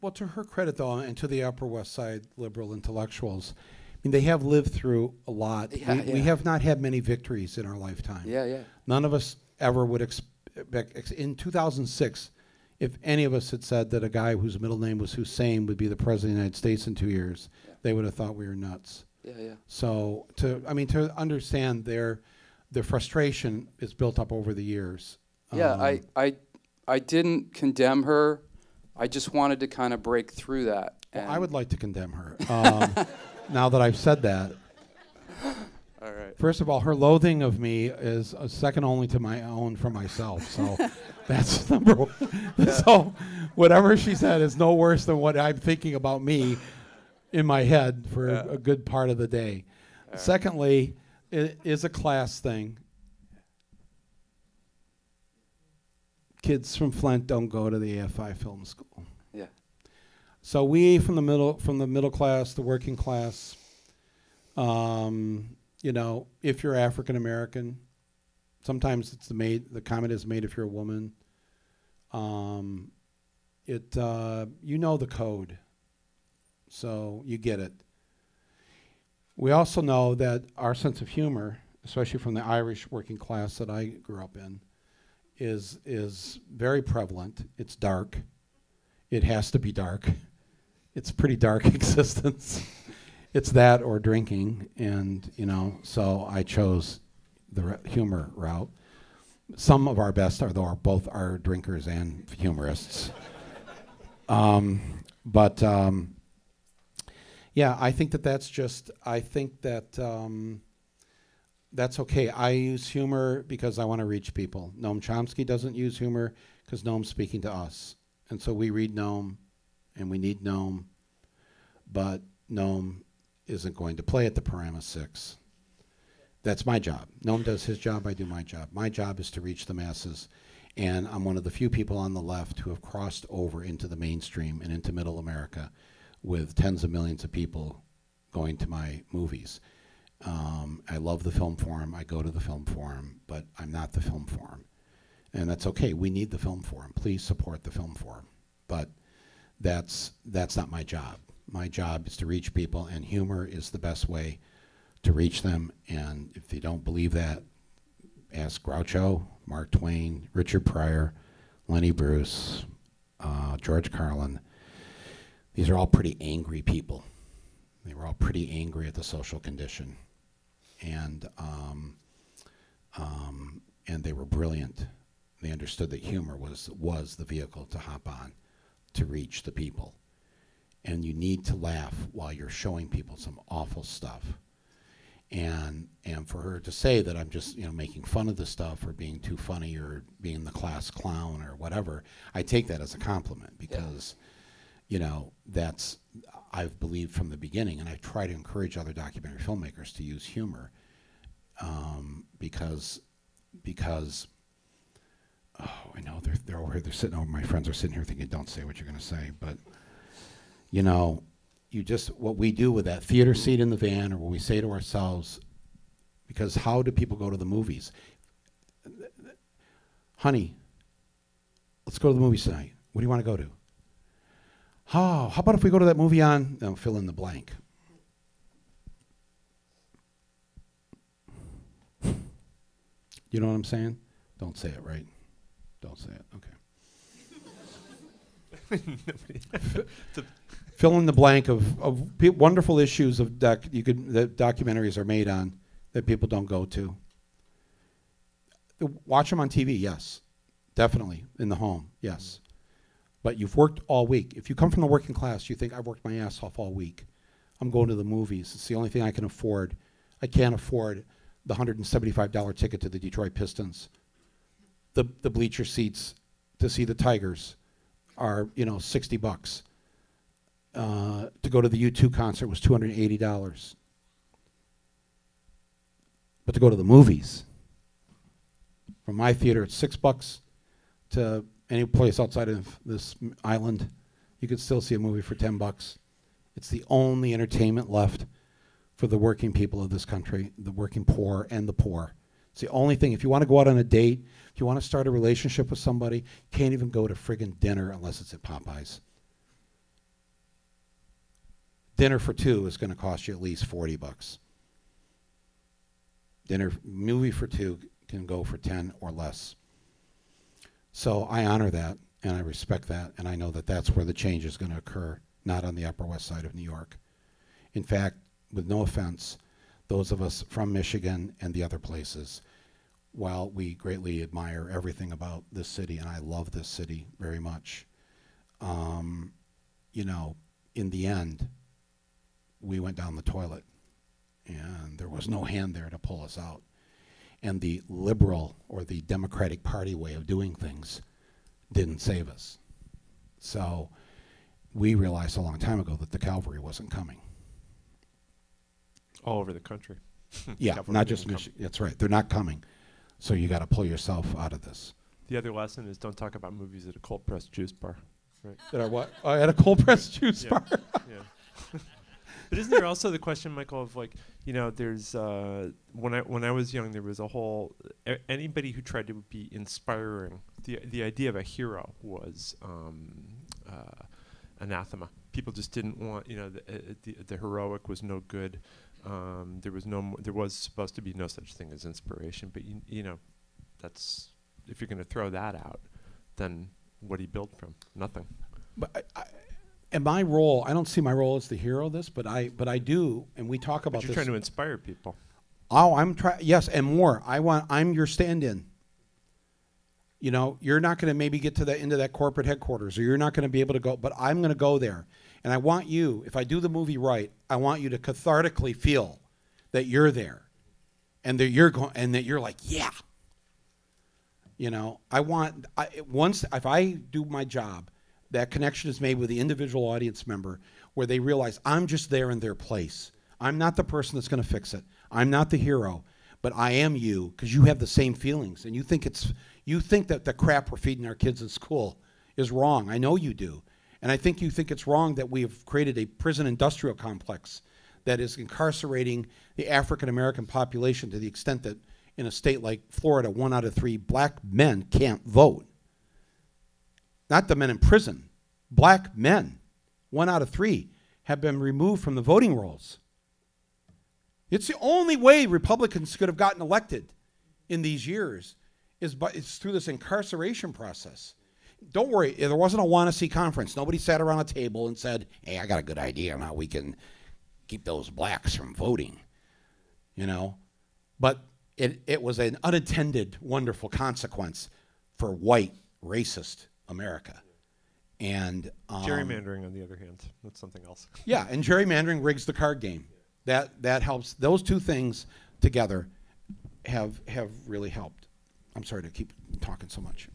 Well, to her credit, though, and to the Upper West Side liberal intellectuals, I mean, they have lived through a lot. Yeah, we have not had many victories in our lifetime. Yeah, yeah. None of us ever would expect, in 2006, if any of us had said that a guy whose middle name was Hussein would be the president of the United States in 2 years, yeah, they would have thought we were nuts. Yeah, yeah. So to understand their frustration is built up over the years. Yeah, I didn't condemn her. I just wanted to kind of break through that. Well, I would like to condemn her. Now that I've said that. All right. First of all, her loathing of me is second only to my own for myself. So that's number one. Yeah. So whatever she said is no worse than what I'm thinking about me in my head for a good part of the day. Right. Secondly, it is a class thing. Kids from Flint don't go to the AFI film school. Yeah. So we from the middle class, the working class, you know, if you're African American, sometimes it's the comment is made if you're a woman. You know the code. So you get it. We also know that our sense of humor, especially from the Irish working class that I grew up in, is very prevalent. It's dark. It has to be dark. It's pretty dark existence. It's that or drinking, and you know, so I chose the humor route. Some of our best both are drinkers and humorists. Yeah, I think that that's okay. I use humor because I want to reach people. Noam Chomsky doesn't use humor because Noam's speaking to us. And so we read Noam, and we need Noam, but Noam isn't going to play at the Parama 6. That's my job. Noam does his job, I do my job. My job is to reach the masses, and I'm one of the few people on the left who have crossed over into the mainstream and into middle America with tens of millions of people going to my movies. I love the film forum, I go to the film forum, but I'm not the film forum. And that's okay, we need the film forum. Please support the film forum. But that's not my job. My job is to reach people, and humor is the best way to reach them. And if you don't believe that, ask Groucho, Mark Twain, Richard Pryor, Lenny Bruce, George Carlin. These are all pretty angry people. They were all pretty angry at the social condition. And they were brilliant. They understood that humor was the vehicle to hop on to reach the people. And you need to laugh while you're showing people some awful stuff. And for her to say that I'm just, you know, making fun of the stuff or being too funny or being the class clown or whatever, I take that as a compliment because, you know, that's, I've believed from the beginning, and I try to encourage other documentary filmmakers to use humor because oh, I know they're over here, they're sitting over, my friends are sitting here thinking, don't say what you're gonna say, but you know, you just, what we do with that theater seat in the van, or what we say to ourselves, because how do people go to the movies? Honey, let's go to the movies tonight. What do you wanna go to? Oh, how about if we go to that movie on, no, fill in the blank. You know what I'm saying? Don't say it, right? Don't say it, okay. Fill in the blank of wonderful issues of that documentaries are made on that people don't go to. Watch them on TV, yes. Definitely, in the home, yes. But you've worked all week. If you come from the working class, you think, I've worked my ass off all week. I'm going to the movies. It's the only thing I can afford. I can't afford the $175 ticket to the Detroit Pistons. The bleacher seats to see the Tigers are, you know, $60. To go to the U2 concert was $280. But to go to the movies, from my theater, it's $6 to any place outside of this island, you could still see a movie for $10. It's the only entertainment left for the working people of this country, the working poor and the poor. It's the only thing. If you want to go out on a date, if you want to start a relationship with somebody, you can't even go to friggin' dinner unless it's at Popeye's. Dinner for two is going to cost you at least $40. Movie for two can go for 10 or less. So I honor that, and I respect that, and I know that that's where the change is going to occur, not on the Upper West Side of New York. In fact, with no offense, those of us from Michigan and the other places, while we greatly admire everything about this city, and I love this city very much, you know, in the end, we went down the toilet, and there was no hand there to pull us out. And the liberal or the Democratic Party way of doing things didn't save us. So we realized a long time ago that the cavalry wasn't coming. All over the country. Yeah, not just Michigan. That's right. They're not coming. So you got to pull yourself out of this. The other lesson is don't talk about movies at a cold pressed juice bar. Right? That are what? At a cold pressed juice bar. Yeah. But isn't there also the question, Michael, of like, you know, there's when I was young, there was a whole anybody who tried to be inspiring. The idea of a hero was anathema. People just didn't want, you know, the heroic was no good. There was supposed to be no such thing as inspiration. But you know, that's if you're going to throw that out, then what do you build from? Nothing. But and my role, I don't see my role as the hero of this, but I do, and we talk about this. You're trying to inspire people. Oh, I'm trying, yes, and more. I'm your stand-in. You know, you're not going to maybe get to the end of that corporate headquarters, or you're not going to be able to go, but I'm going to go there. And I want you, if I do the movie right, I want you to cathartically feel that you're there, and that you're going, and that you're like, yeah. You know, if I do my job, that connection is made with the individual audience member where they realize I'm just there in their place. I'm not the person that's going to fix it. I'm not the hero, but I am you because you have the same feelings and you think that the crap we're feeding our kids in school is wrong. I know you do. And I think you think it's wrong that we have created a prison industrial complex that is incarcerating the African American population to the extent that in a state like Florida, 1 out of 3 black men can't vote. Not the men in prison, black men, 1 out of 3 have been removed from the voting rolls. It's the only way Republicans could have gotten elected in these years is through this incarceration process. Don't worry, there wasn't a want-to-see conference. Nobody sat around a table and said, hey, I got a good idea on how we can keep those blacks from voting, you know? But it was an unintended, wonderful consequence for white, racist America. And gerrymandering, on the other hand, that's something else. Yeah, and gerrymandering rigs the card game. That helps. Those two things together have really helped. I'm sorry to keep talking so much.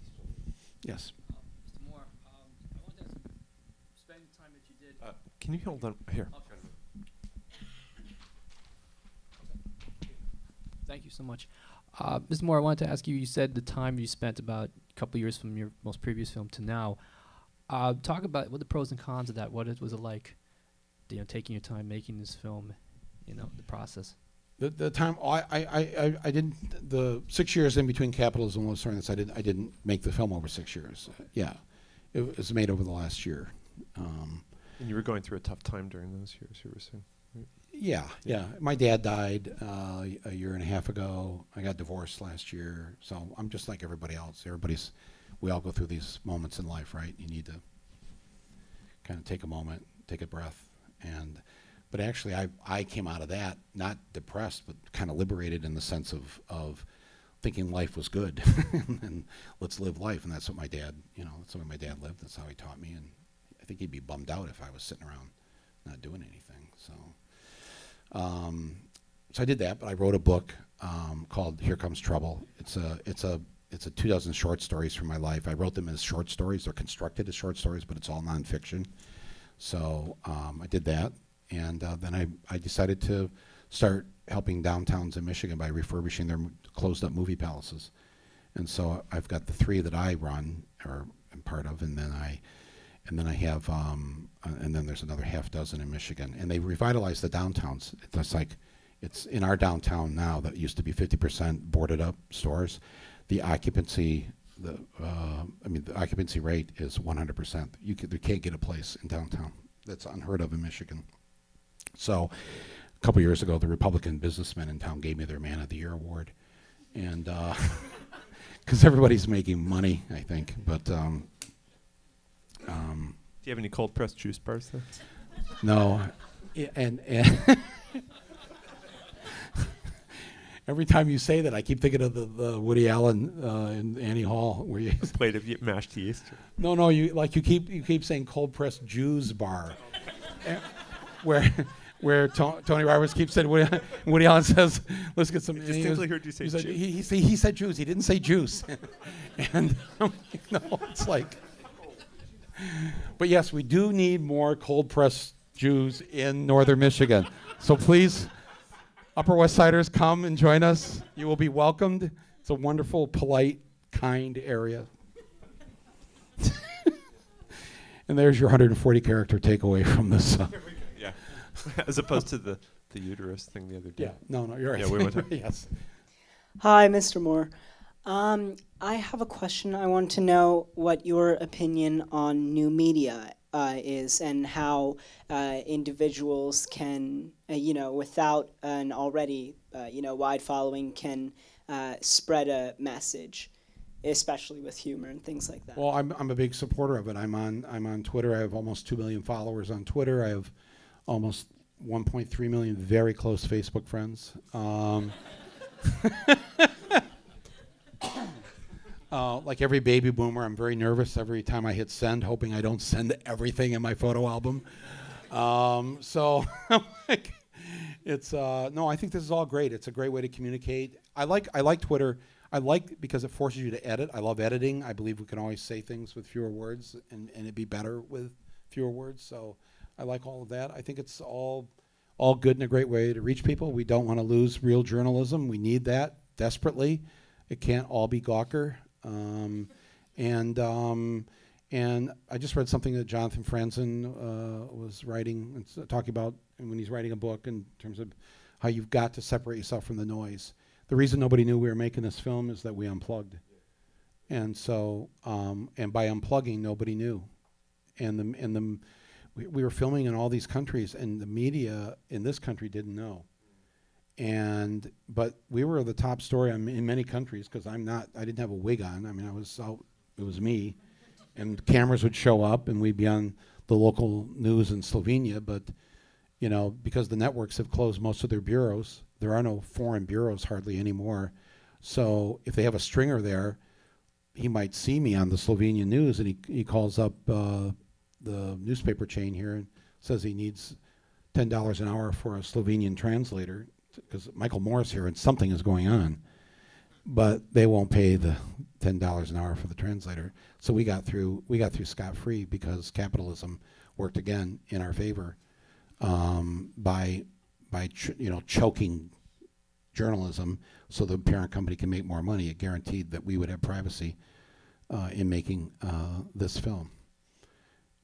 Yes. Mr. Moore, I wanted to spend the time that you did. Can you hold on here? Okay. Thank you so much. Mr. Moore, I wanted to ask you. You said the time you spent about couple years from your most previous film to now. Talk about what the pros and cons of that. What was it like, you know, taking your time making this film, you know, the process? The time I didn't, the 6 years in between Capitalism and Love Story. I didn't make the film over 6 years. Yeah, it was made over the last year. And you were going through a tough time during those years. You were saying. Right? Yeah. My dad died a year and a half ago. I got divorced last year, so I'm just like everybody else. We all go through these moments in life, right? You need to kind of take a moment, take a breath, but actually I came out of that not depressed, but kind of liberated in the sense of thinking life was good and let's live life, and that's what my dad, you know, that's the way my dad lived. That's how he taught me, and I think he'd be bummed out if I was sitting around not doing anything, so. So I did that, but I wrote a book called "Here Comes Trouble." It's a 24 short stories from my life. I wrote them as short stories. They're constructed as short stories, but it's all nonfiction. So I did that, and then I decided to start helping downtowns in Michigan by refurbishing their closed-up movie palaces. And so I've got the 3 that I run or am part of, and then I have, and then there's another half dozen in Michigan. And they revitalized the downtowns. It's like, it's in our downtown now that used to be 50% boarded up stores. The occupancy, the occupancy rate is 100%. They can't get a place in downtown. That's unheard of in Michigan. So a couple years ago, the Republican businessmen in town gave me their Man of the Year award. And, because everybody's making money, I think, but, do you have any cold pressed juice bars there? No, and Every time you say that, I keep thinking of the Woody Allen and Annie Hall, where you played a mashed yeast. No, no, you like you keep saying cold pressed Jews bar, where Tony Roberts keeps saying Woody Allen says, "Let's get some." I distinctly heard you say Jews. He said Jews. He didn't say juice. And no, it's like. But yes, we do need more cold pressed Jews in northern Michigan. So please. Upper West Siders, come and join us. You will be welcomed. It's a wonderful, polite, kind area. And there's your 140-character takeaway from this. Yeah, as opposed to the uterus thing the other day. Yeah, no, no, you're right. Yeah, we went yes. Hi, Mr. Moore. I have a question. I want to know what your opinion on new media is and how individuals can, you know, without an already, you know, wide following can spread a message, especially with humor and things like that. Well, I'm a big supporter of it. I'm on Twitter. I have almost 2 million followers on Twitter. I have almost 1.3 million very close Facebook friends. Like every baby boomer, I'm very nervous every time I hit send, hoping I don't send everything in my photo album. So like, it's no, I think this is all great. It's a great way to communicate. I like Twitter. I like because it forces you to edit. I love editing. I believe we can always say things with fewer words, and it'd be better with fewer words. So I like all of that. I think it's all good and a great way to reach people. We don't want to lose real journalism. We need that desperately. It can't all be Gawker. And I just read something that Jonathan Franzen was writing and talking about when he's writing a book in terms of how you've got to separate yourself from the noise. The reason nobody knew we were making this film is that we unplugged. And so, and by unplugging, nobody knew. And we were filming in all these countries, and the media in this country didn't know. But we were the top story in many countries because I didn't have a wig on. I mean, I was out, it was me. And cameras would show up and we'd be on the local news in Slovenia. But, you know, because the networks have closed most of their bureaus, there are no foreign bureaus hardly anymore. So if they have a stringer there, he might see me on the Slovenian news and he calls up the newspaper chain here and says he needs $10 an hour for a Slovenian translator, because Michael Moore is here and something is going on, but they won't pay the $10 an hour for the translator. So we got through scot-free because capitalism worked again in our favor by choking journalism so the parent company can make more money. It guaranteed that we would have privacy in making this film.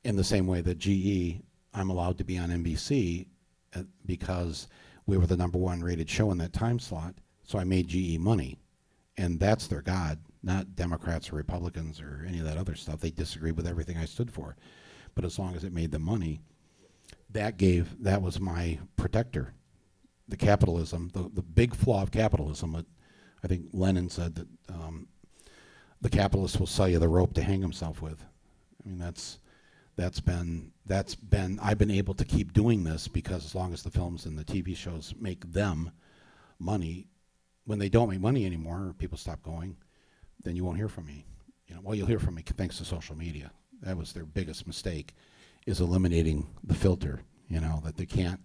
In the same way that GE, I'm allowed to be on NBC because we were the #1 rated show in that time slot, so I made GE money. And that's their god, not Democrats or Republicans or any of that other stuff. They disagreed with everything I stood for. But as long as it made them money, that was my protector. The capitalism, the big flaw of capitalism, I think Lenin said that the capitalist will sell you the rope to hang himself with. I mean, I've been able to keep doing this because as long as the films and the TV shows make them money, when they don't make money anymore, people stop going, then you won't hear from me. You know, well, you'll hear from me thanks to social media. That was their biggest mistake, is eliminating the filter, you know, that they can't.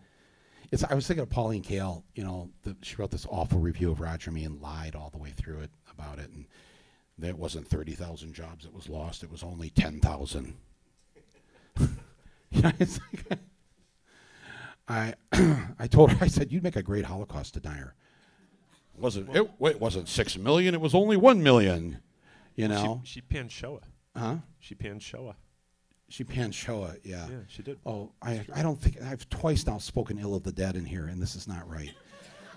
I was thinking of Pauline Kael, you know, she wrote this awful review of Roger and Me and lied all the way through it about it. And that wasn't 30,000 jobs that was lost, it was only 10,000. You know, it's like I told her, I said, you'd make a great Holocaust denier. It wasn't 6 million, it was only 1 million. You know? She panned Shoah. Huh? She panned Shoah. She panned Shoah, yeah. Yeah, she did. Oh, I don't think, I've twice now spoken ill of the dead in here, and this is not right.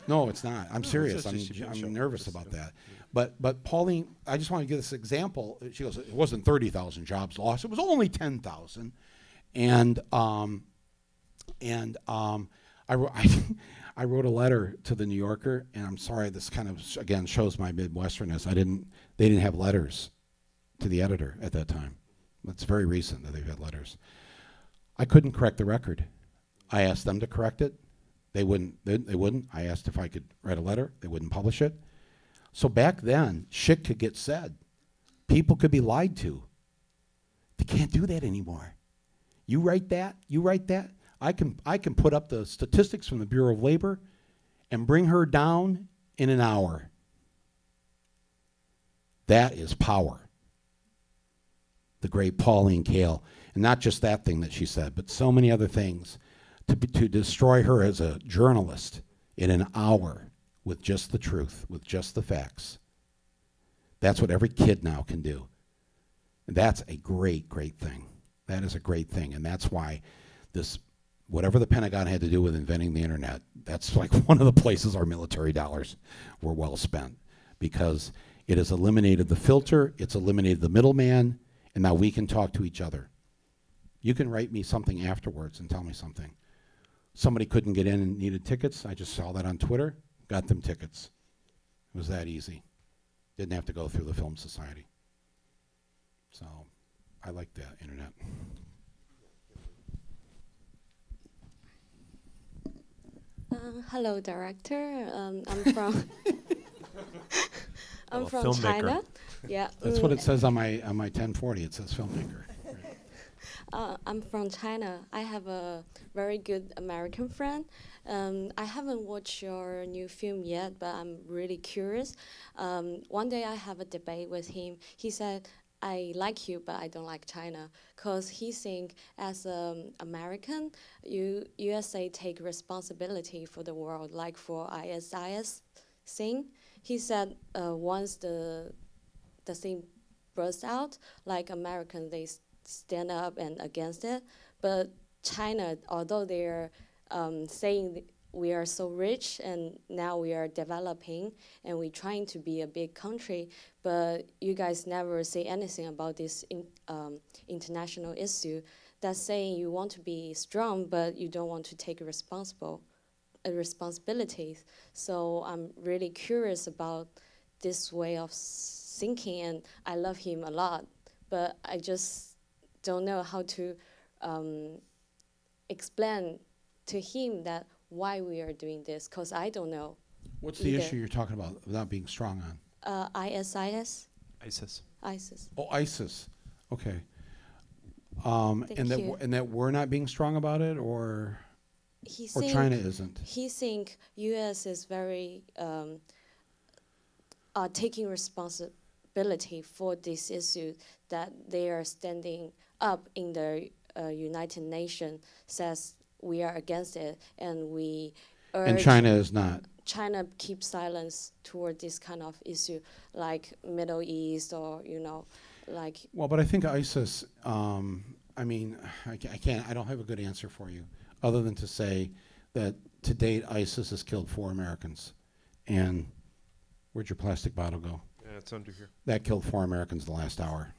No, it's not. I'm serious. I'm nervous about that. But Pauline, I just want to give this example. She goes, it wasn't 30,000 jobs lost. It was only 10,000. I wrote a letter to the New Yorker, and I'm sorry. This kind of again shows my Midwesternness. They didn't have letters to the editor at that time. It's very recent that they've had letters. I couldn't correct the record. I asked them to correct it. They wouldn't. I asked if I could write a letter. They wouldn't publish it. So back then, shit could get said. People could be lied to. They can't do that anymore. You write that, you write that. I can put up the statistics from the Bureau of Labor and bring her down in an hour. That is power. The great Pauline Kael. And not just that thing that she said, but so many other things. To destroy her as a journalist in an hour with just the truth, with just the facts. That's what every kid now can do. And that's a great, great thing. That is a great thing. And that's why this, whatever the Pentagon had to do with inventing the internet, that's like one of the places our military dollars were well spent, because it has eliminated the filter, it's eliminated the middleman, and now we can talk to each other. You can write me something afterwards and tell me something. Somebody couldn't get in and needed tickets. I just saw that on Twitter, got them tickets. It was that easy. Didn't have to go through the Film Society. So I like the internet. Hello, director. I'm from I'm from filmmaker. China. Yeah, that's what it says on my 1040. It says filmmaker. Right. I'm from China. I have a very good American friend. I haven't watched your new film yet, but I'm really curious. One day I have a debate with him. He said, I like you, but I don't like China, because he think as an American, USA take responsibility for the world, like for ISIS thing. He said once the thing burst out, like Americans, they stand up and against it. But China, although they're saying we are so rich and now we are developing and we're trying to be a big country, but you guys never say anything about this international issue. That's saying you want to be strong, but you don't want to take responsibilities. So I'm really curious about this way of thinking, and I love him a lot, but I just don't know how to explain to him that why we are doing this, because I don't know. What's either. The issue you're talking about without being strong on? ISIS. Oh, ISIS. Okay. And that we're not being strong about it, or China isn't. He think U.S. is very are taking responsibility for this issue, that they are standing up in the United Nations, says we are against it, and we urge. And China is not. China keeps silence toward this kind of issue, like Middle East, or like. Well, but I think ISIS. I mean, I can't. I don't have a good answer for you, other than to say that to date, ISIS has killed 4 Americans. And where'd your plastic bottle go? Yeah, it's under here. That killed 4 Americans the last hour.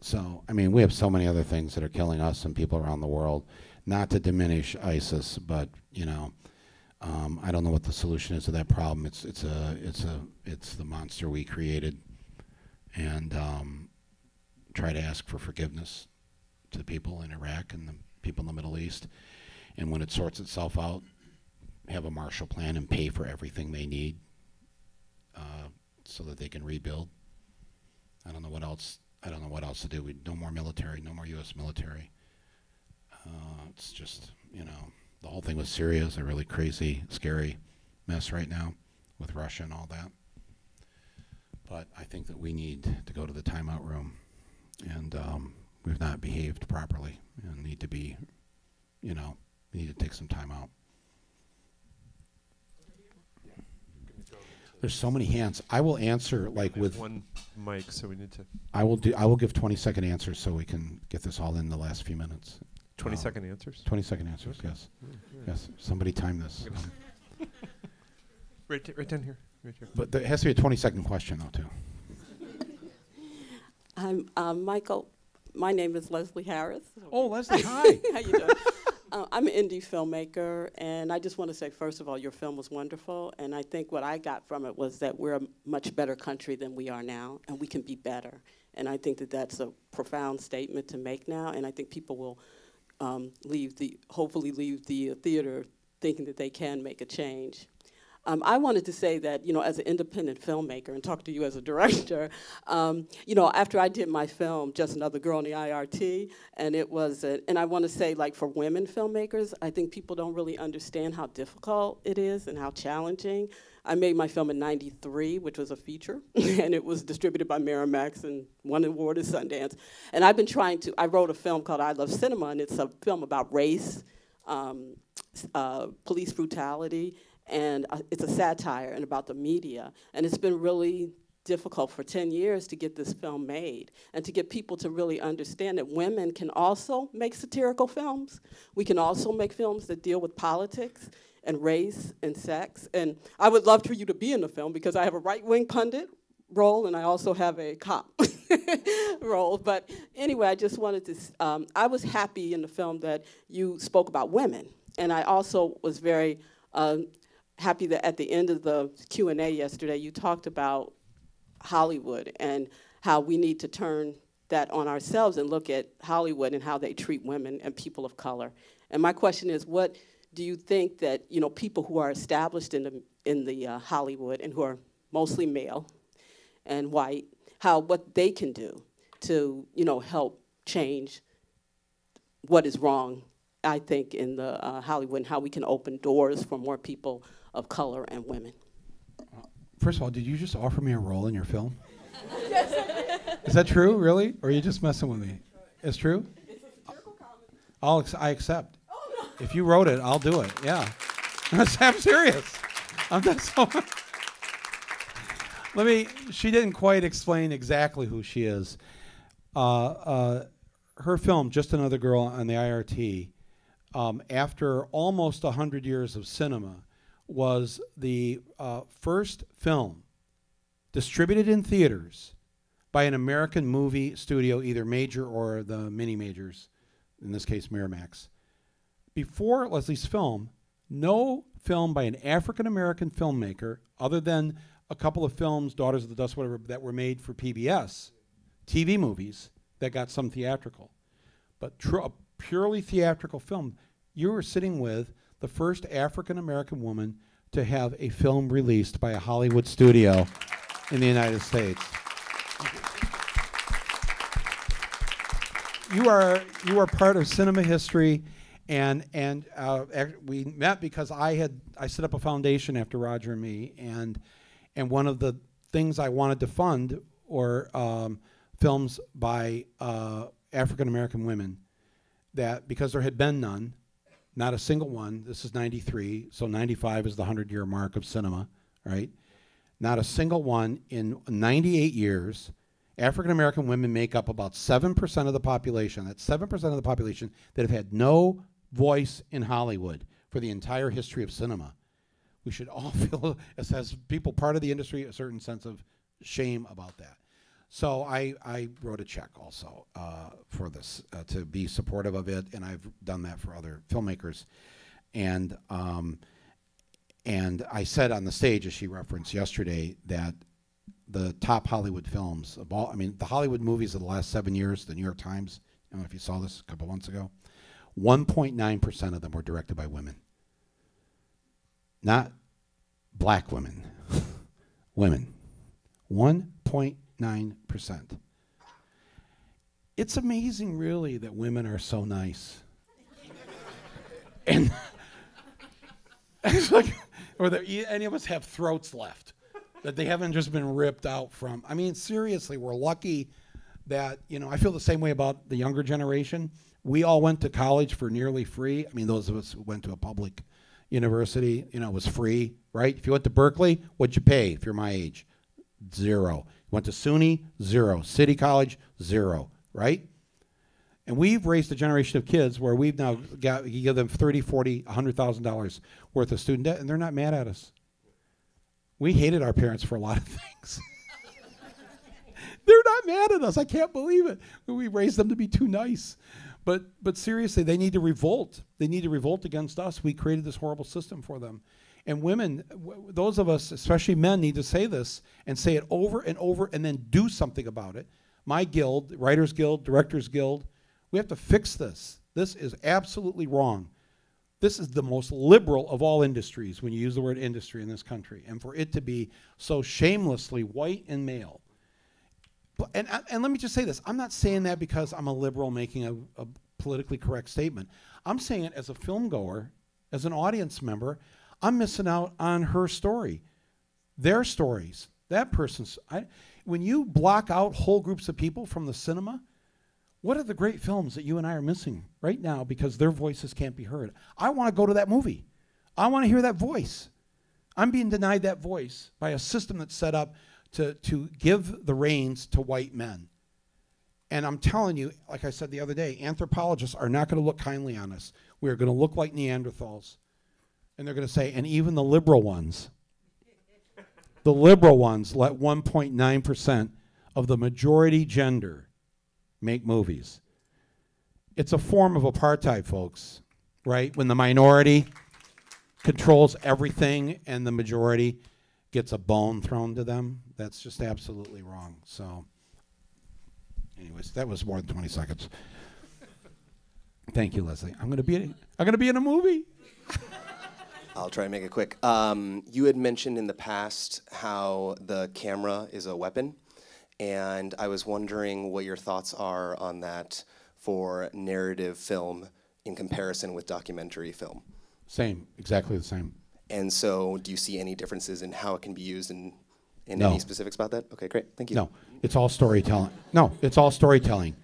So I mean, we have so many other things that are killing us and people around the world. Not to diminish ISIS, but I don't know what the solution is to that problem. It's the monster we created, and try to ask for forgiveness to the people in Iraq and the people in the Middle East, and when it sorts itself out, have a Marshall Plan and pay for everything they need so that they can rebuild. I don't know what else. I don't know what else to do. No more military. No more U.S. military. It's just, the whole thing with Syria is a really crazy, scary mess right now with Russia and all that. But I think that we need to go to the timeout room, and we've not behaved properly and need to be, we need to take some time out. There's so many hands. I will answer like with one mic, so we need to. I will give 20-second answers so we can get this all in the last few minutes. 20-second answers? 20-second answers, okay. Yes. Mm-hmm. Yes, somebody time this. Right down here. Right here. But there has to be a 20-second question, though, too. I'm Michael. My name is Leslie Harris. Oh, Leslie, hi. How you doing? I'm an indie filmmaker, and I just want to say, first of all, your film was wonderful, and I think what I got from it was that we're a much better country than we are now, and we can be better. And I think that that's a profound statement to make now, and I think people will hopefully leave the theater thinking that they can make a change. I wanted to say that, you know, as an independent filmmaker, and talk to you as a director, you know, after I did my film, Just Another Girl on the IRT, and it was, and I want to say, like, for women filmmakers, I think people don't really understand how difficult it is and how challenging. I made my film in '93, which was a feature, and it was distributed by Miramax and won an award at Sundance. And I've been trying to, I wrote a film called I Love Cinema, and it's a film about race, police brutality, and it's a satire and about the media. And it's been really difficult for 10 years to get this film made and to get people to really understand that women can also make satirical films. We can also make films that deal with politics and race and sex. And I would love for you to be in the film because I have a right-wing pundit role and I also have a cop role. But anyway, I just wanted to, I was happy in the film that you spoke about women. And I also was very happy that at the end of the Q&A yesterday, you talked about Hollywood and how we need to turn that on ourselves and look at Hollywood and how they treat women and people of color. And my question is, what do you think that, you know, people who are established in the Hollywood and who are mostly male and white, how what they can do to, you know, help change what is wrong, I think, in the Hollywood, and how we can open doors for more people of color and women. First of all, did you just offer me a role in your film? Yes, I did. Is that true, really? Or are you just messing with me? It's true? It's a satirical comedy. I accept. Oh, no. If you wrote it, I'll do it, yeah. I'm serious. I'm not so Let me, she didn't quite explain exactly who she is. Her film, Just Another Girl on the IRT, after almost 100 years of cinema, was the first film distributed in theaters by an American movie studio, either major or the mini majors, in this case Miramax. Before Leslie's film, no film by an African-American filmmaker, other than a couple of films, Daughters of the Dust, whatever, that were made for PBS, TV movies that got some theatrical, but purely theatrical film. You were sitting with the first African-American woman to have a film released by a Hollywood studio in the United States. You are part of cinema history, and we met because I set up a foundation after Roger and Me, and one of the things I wanted to fund were films by African-American women. That because there had been none, not a single one, this is 93, so 95 is the 100-year mark of cinema, right? Not a single one in 98 years. African-American women make up about 7% of the population. That's 7% of the population that have had no voice in Hollywood for the entire history of cinema. We should all feel, as people part of the industry, a certain sense of shame about that. So I wrote a check also for this, to be supportive of it, and I've done that for other filmmakers. And I said on the stage, as she referenced yesterday, that the top Hollywood films of all, I mean, the Hollywood movies of the last 7 years, the New York Times, I don't know if you saw this a couple months ago, 1.9% of them were directed by women. Not black women, women. 1.9%. It's amazing, really, that women are so nice. And it's like, or that any of us have throats left that they haven't just been ripped out from. I mean, seriously, we're lucky that, you know, I feel the same way about the younger generation. We all went to college for nearly free. I mean, those of us who went to a public university, you know, it was free, right? If you went to Berkeley, what'd you pay if you're my age? Zero. Went to SUNY, zero. City College, zero, right? And we've raised a generation of kids where we've now got, you give them $30, $40, $100,000 worth of student debt, and they're not mad at us. We hated our parents for a lot of things. They're not mad at us. I can't believe it. We raised them to be too nice. But seriously, they need to revolt. They need to revolt against us. We created this horrible system for them. And women, those of us, especially men, need to say this and say it over and over and then do something about it. My guild, Writers Guild, Directors Guild, we have to fix this. This is absolutely wrong. This is the most liberal of all industries when you use the word industry in this country. And for it to be so shamelessly white and male. But, and let me just say this. I'm not saying that because I'm a liberal making a politically correct statement. I'm saying it as a film goer, as an audience member. I'm missing out on her story, their stories, that person's. When you block out whole groups of people from the cinema, what are the great films that you and I are missing right now because their voices can't be heard? I want to go to that movie. I want to hear that voice. I'm being denied that voice by a system that's set up to give the reins to white men. And I'm telling you, like I said the other day, anthropologists are not going to look kindly on us. We are going to look like Neanderthals. And they're going to say, and even the liberal ones, the liberal ones let 1.9% of the majority gender make movies. It's a form of apartheid, folks, right? When the minority controls everything and the majority gets a bone thrown to them, that's just absolutely wrong. So anyways, that was more than 20 seconds. Thank you, Leslie. I'm going to be in a movie. I'll try and make it quick. You had mentioned in the past how the camera is a weapon, and I was wondering what your thoughts are on that for narrative film in comparison with documentary film. Same, exactly the same. And so do you see any differences in how it can be used in any specifics about that? Okay, great, thank you. No, it's all storytelling. No, it's all storytelling.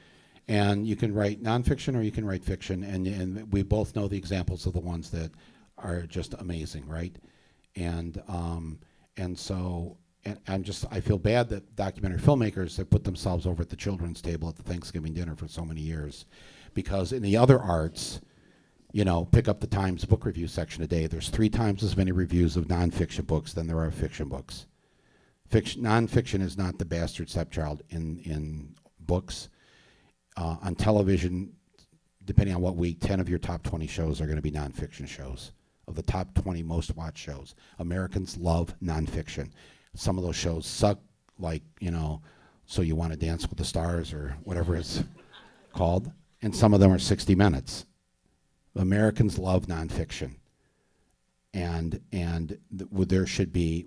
And you can write nonfiction or you can write fiction, and we both know the examples of the ones that are just amazing, right? And I feel bad that documentary filmmakers have put themselves over at the children's table at the Thanksgiving dinner for so many years, because in the other arts, you know, pick up the Times book review section today. There's 3 times as many reviews of nonfiction books than there are fiction books. Nonfiction is not the bastard stepchild in books. On television, depending on what week, 10 of your top 20 shows are going to be nonfiction shows. Of the top 20 most watched shows, Americans love nonfiction. Some of those shows suck, like, you know, So You Want to Dance with the Stars or whatever it's called, and some of them are 60 Minutes. Americans love nonfiction,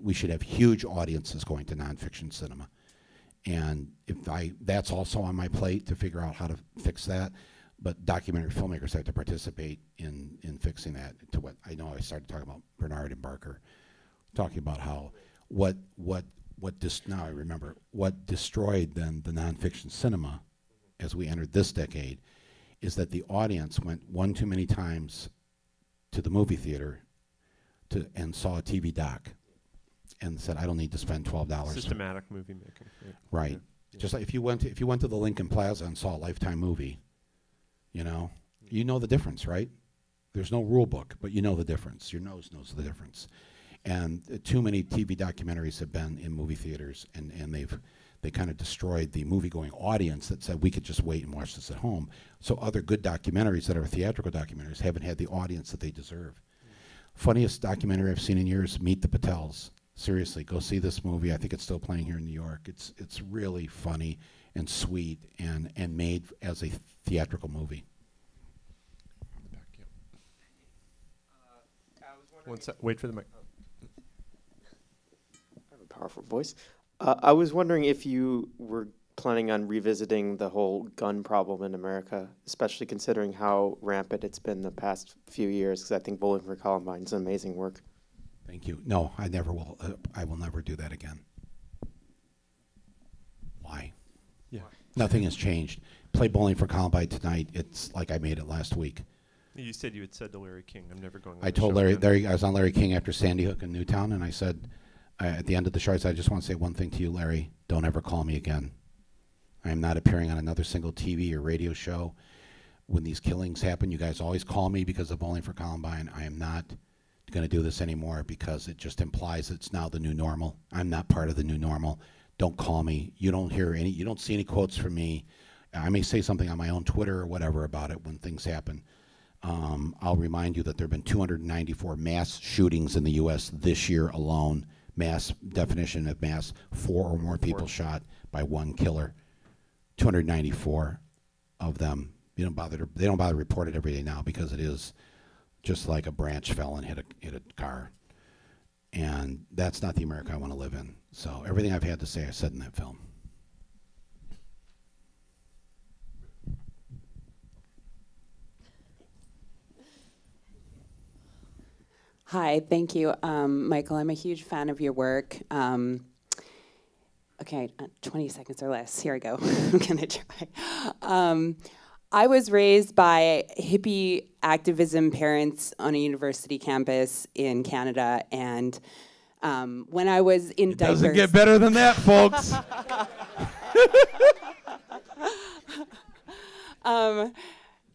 we should have huge audiences going to nonfiction cinema. And that's also on my plate to figure out how to fix that. But documentary filmmakers have to participate in fixing that. To what I know, I started talking about Bernard and Barker, talking about how now I remember what destroyed then the nonfiction cinema, as we entered this decade, is that the audience went one too many times to the movie theater, and saw a TV doc, and said, "I don't need to spend $12." Systematic movie making. Right. Yeah. Just like if you went to the Lincoln Plaza and saw a Lifetime movie. You know the difference, right? There's no rule book, but you know the difference. Your nose knows the difference. And too many TV documentaries have been in movie theaters, and they kind of destroyed the movie-going audience that said we could just wait and watch this at home. So other good documentaries that are theatrical documentaries haven't had the audience that they deserve. Funniest documentary I've seen in years, Meet the Patels. Seriously, go see this movie. I think it's still playing here in New York. It's really funny and sweet and made as a theatrical movie. Wait for the mic. I have a powerful voice. I was wondering if you were planning on revisiting the whole gun problem in America, especially considering how rampant it's been the past few years, because I think Bowling for Columbine is amazing work. Thank you. No, I never will. I will never do that again. Why? Yeah. Nothing has changed. Play Bowling for Columbine tonight. It's like I made it last week. You had said to Larry King, I'm never going on. I told Larry, I was on Larry King after Sandy Hook in Newtown, and I said, at the end of the show, I said, I just want to say one thing to you, Larry. Don't ever call me again. I am not appearing on another single TV or radio show. When these killings happen, you guys always call me because of Bowling for Columbine. I am not going to do this anymore because it just implies it's now the new normal. I'm not part of the new normal. Don't call me. You don't see any quotes from me. I may say something on my own Twitter or whatever about it when things happen. I'll remind you that there have been 294 mass shootings in the U.S. this year alone. Mass definition of mass, 4 or more people shot by one killer. 294 of them. They don't bother to report it every day now because it is just like a branch fell and hit a car. And that's not the America I want to live in. So everything I've had to say, I said in that film. Hi, thank you. Michael, I'm a huge fan of your work. Okay, 20 seconds or less. Here I go. I'm gonna try. I was raised by hippie activism parents on a university campus in Canada, and when I was in diapers... It doesn't get better than that, folks.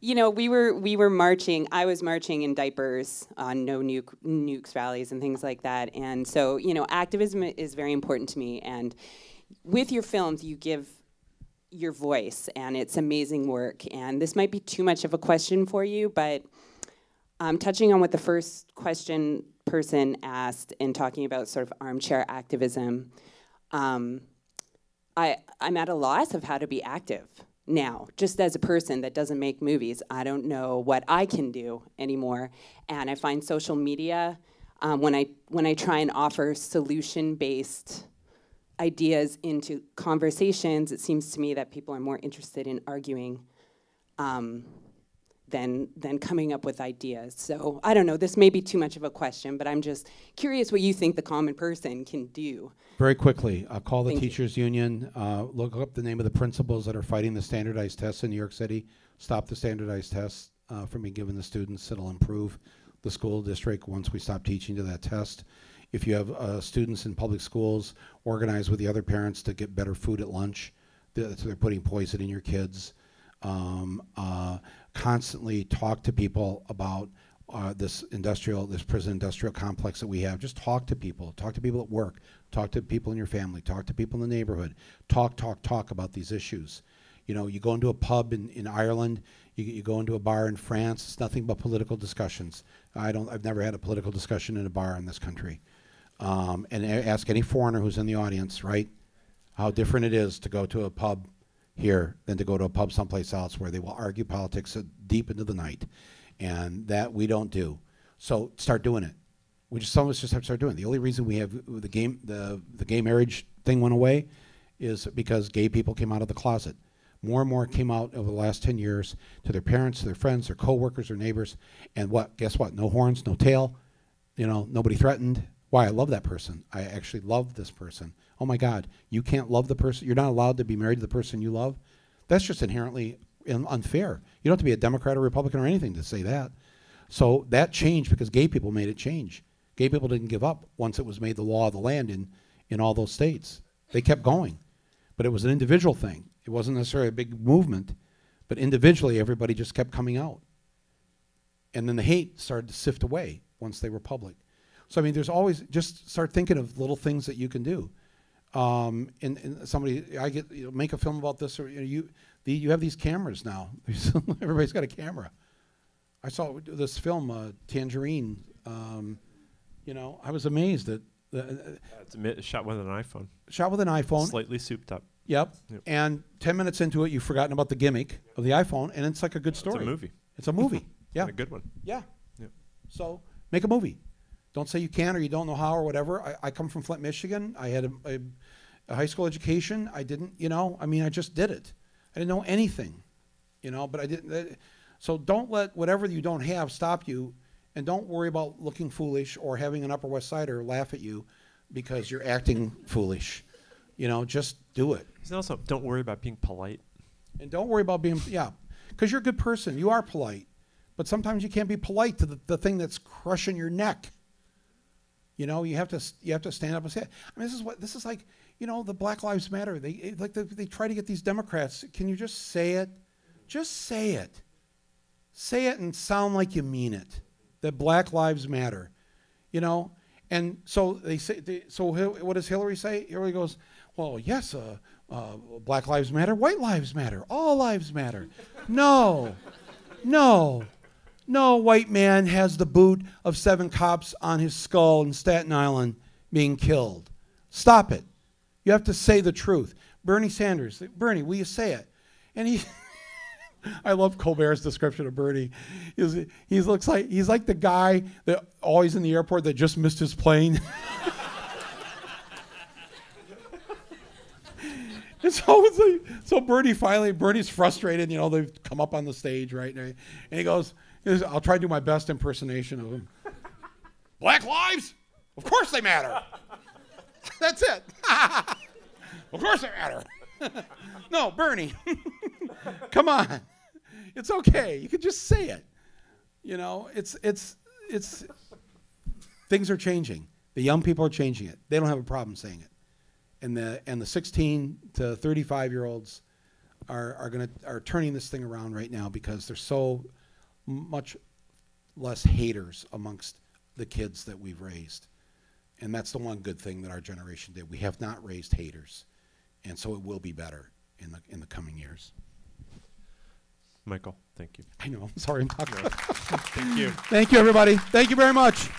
You know, we were marching. I was marching in diapers on no nukes rallies and things like that. And so, you know, activism is very important to me. And with your films, you give your voice, and it's amazing work. And this might be too much of a question for you, but touching on what the first question person asked and talking about sort of armchair activism, I'm at a loss of how to be active now, just as a person that doesn't make movies. I don't know what I can do anymore. And I find social media, when I try and offer solution-based ideas into conversations, it seems to me that people are more interested in arguing than coming up with ideas. So I don't know, this may be too much of a question, but I'm just curious what you think the common person can do. Very quickly, call the teachers union, look up the name of the principals that are fighting the standardized tests in New York City, stop the standardized tests from being given to students. It'll improve the school district once we stop teaching to that test. If you have students in public schools, organize with the other parents to get better food at lunch. They're putting poison in your kids. Constantly talk to people about this prison industrial complex that we have. Just talk to people at work, talk to people in your family, talk to people in the neighborhood, talk about these issues. You know, you go into a pub in Ireland, you go into a bar in France, it's nothing but political discussions. I've never had a political discussion in a bar in this country. And ask any foreigner who's in the audience, right, how different it is to go to a pub here than to go to a pub someplace else where they will argue politics deep into the night, and that we don't do. So start doing it. Some of us just have to start doing it. The only reason we have the gay marriage thing went away is because gay people came out of the closet. More and more came out over the last 10 years to their parents, to their friends, their co-workers, their neighbors, and what? Guess what? No horns, no tail, you know, nobody threatened. Why? I love that person. I actually love this person. Oh my God, you can't love the person. You're not allowed to be married to the person you love. That's just inherently unfair. You don't have to be a Democrat or Republican or anything to say that. So that changed because gay people made it change. Gay people didn't give up once it was made the law of the land in all those states. They kept going, but it was an individual thing. It wasn't necessarily a big movement, but individually everybody just kept coming out. And then the hate started to sift away once they were public. So I mean, there's always, just start thinking of little things that you can do. And somebody, I get, you know, make a film about this, or you know, you have these cameras now. Everybody's got a camera. I saw this film, Tangerine. You know, I was amazed at the. It's shot with an iPhone. Shot with an iPhone. Slightly souped up. Yep. And 10 minutes into it, you've forgotten about the gimmick of the iPhone, and it's like a good story. It's a movie. It's a movie. Yeah. And a good one. Yeah. Yep. So make a movie. Don't say you can or you don't know how or whatever. I come from Flint, Michigan. I had a high school education. I didn't, you know, I mean, I just did it. I didn't know anything, you know, but I didn't. So don't let whatever you don't have stop you, and don't worry about looking foolish or having an Upper West Sider laugh at you because you're acting foolish. You know, just do it. And also, don't worry about being polite. And don't worry about being, yeah, because you're a good person. You are polite. But sometimes you can't be polite to the thing that's crushing your neck. You know, you have to stand up and say it. I mean, this is like, you know, the Black Lives Matter. They try to get these Democrats. Can you just say it? Just say it. Say it and sound like you mean it. That Black Lives Matter. You know, and so they say. So what does Hillary say? Hillary goes, "Well, yes, Black Lives Matter. White Lives Matter. All lives matter." No, no. No white man has the boot of 7 cops on his skull in Staten Island being killed. Stop it. You have to say the truth. Bernie Sanders, Bernie, will you say it? And he I love Colbert's description of Bernie. He looks like he's like the guy that always in the airport that just missed his plane. And so it's like, so Bernie's frustrated. You know, they've come up on the stage, right? And he goes, "I'll try to do my best impersonation of him." Black lives, of course they matter. That's it. Of course they matter. No, Bernie. Come on, it's okay. You can just say it. You know, it's. Things are changing. The young people are changing it. They don't have a problem saying it. And the 16 to 35-year-olds are turning this thing around right now because there's so much less haters amongst the kids that we've raised, and that's the one good thing that our generation did. We have not raised haters, and so it will be better in the coming years. Michael, thank you. I know. I'm sorry. I'm talking. Thank you. Thank you, everybody. Thank you very much.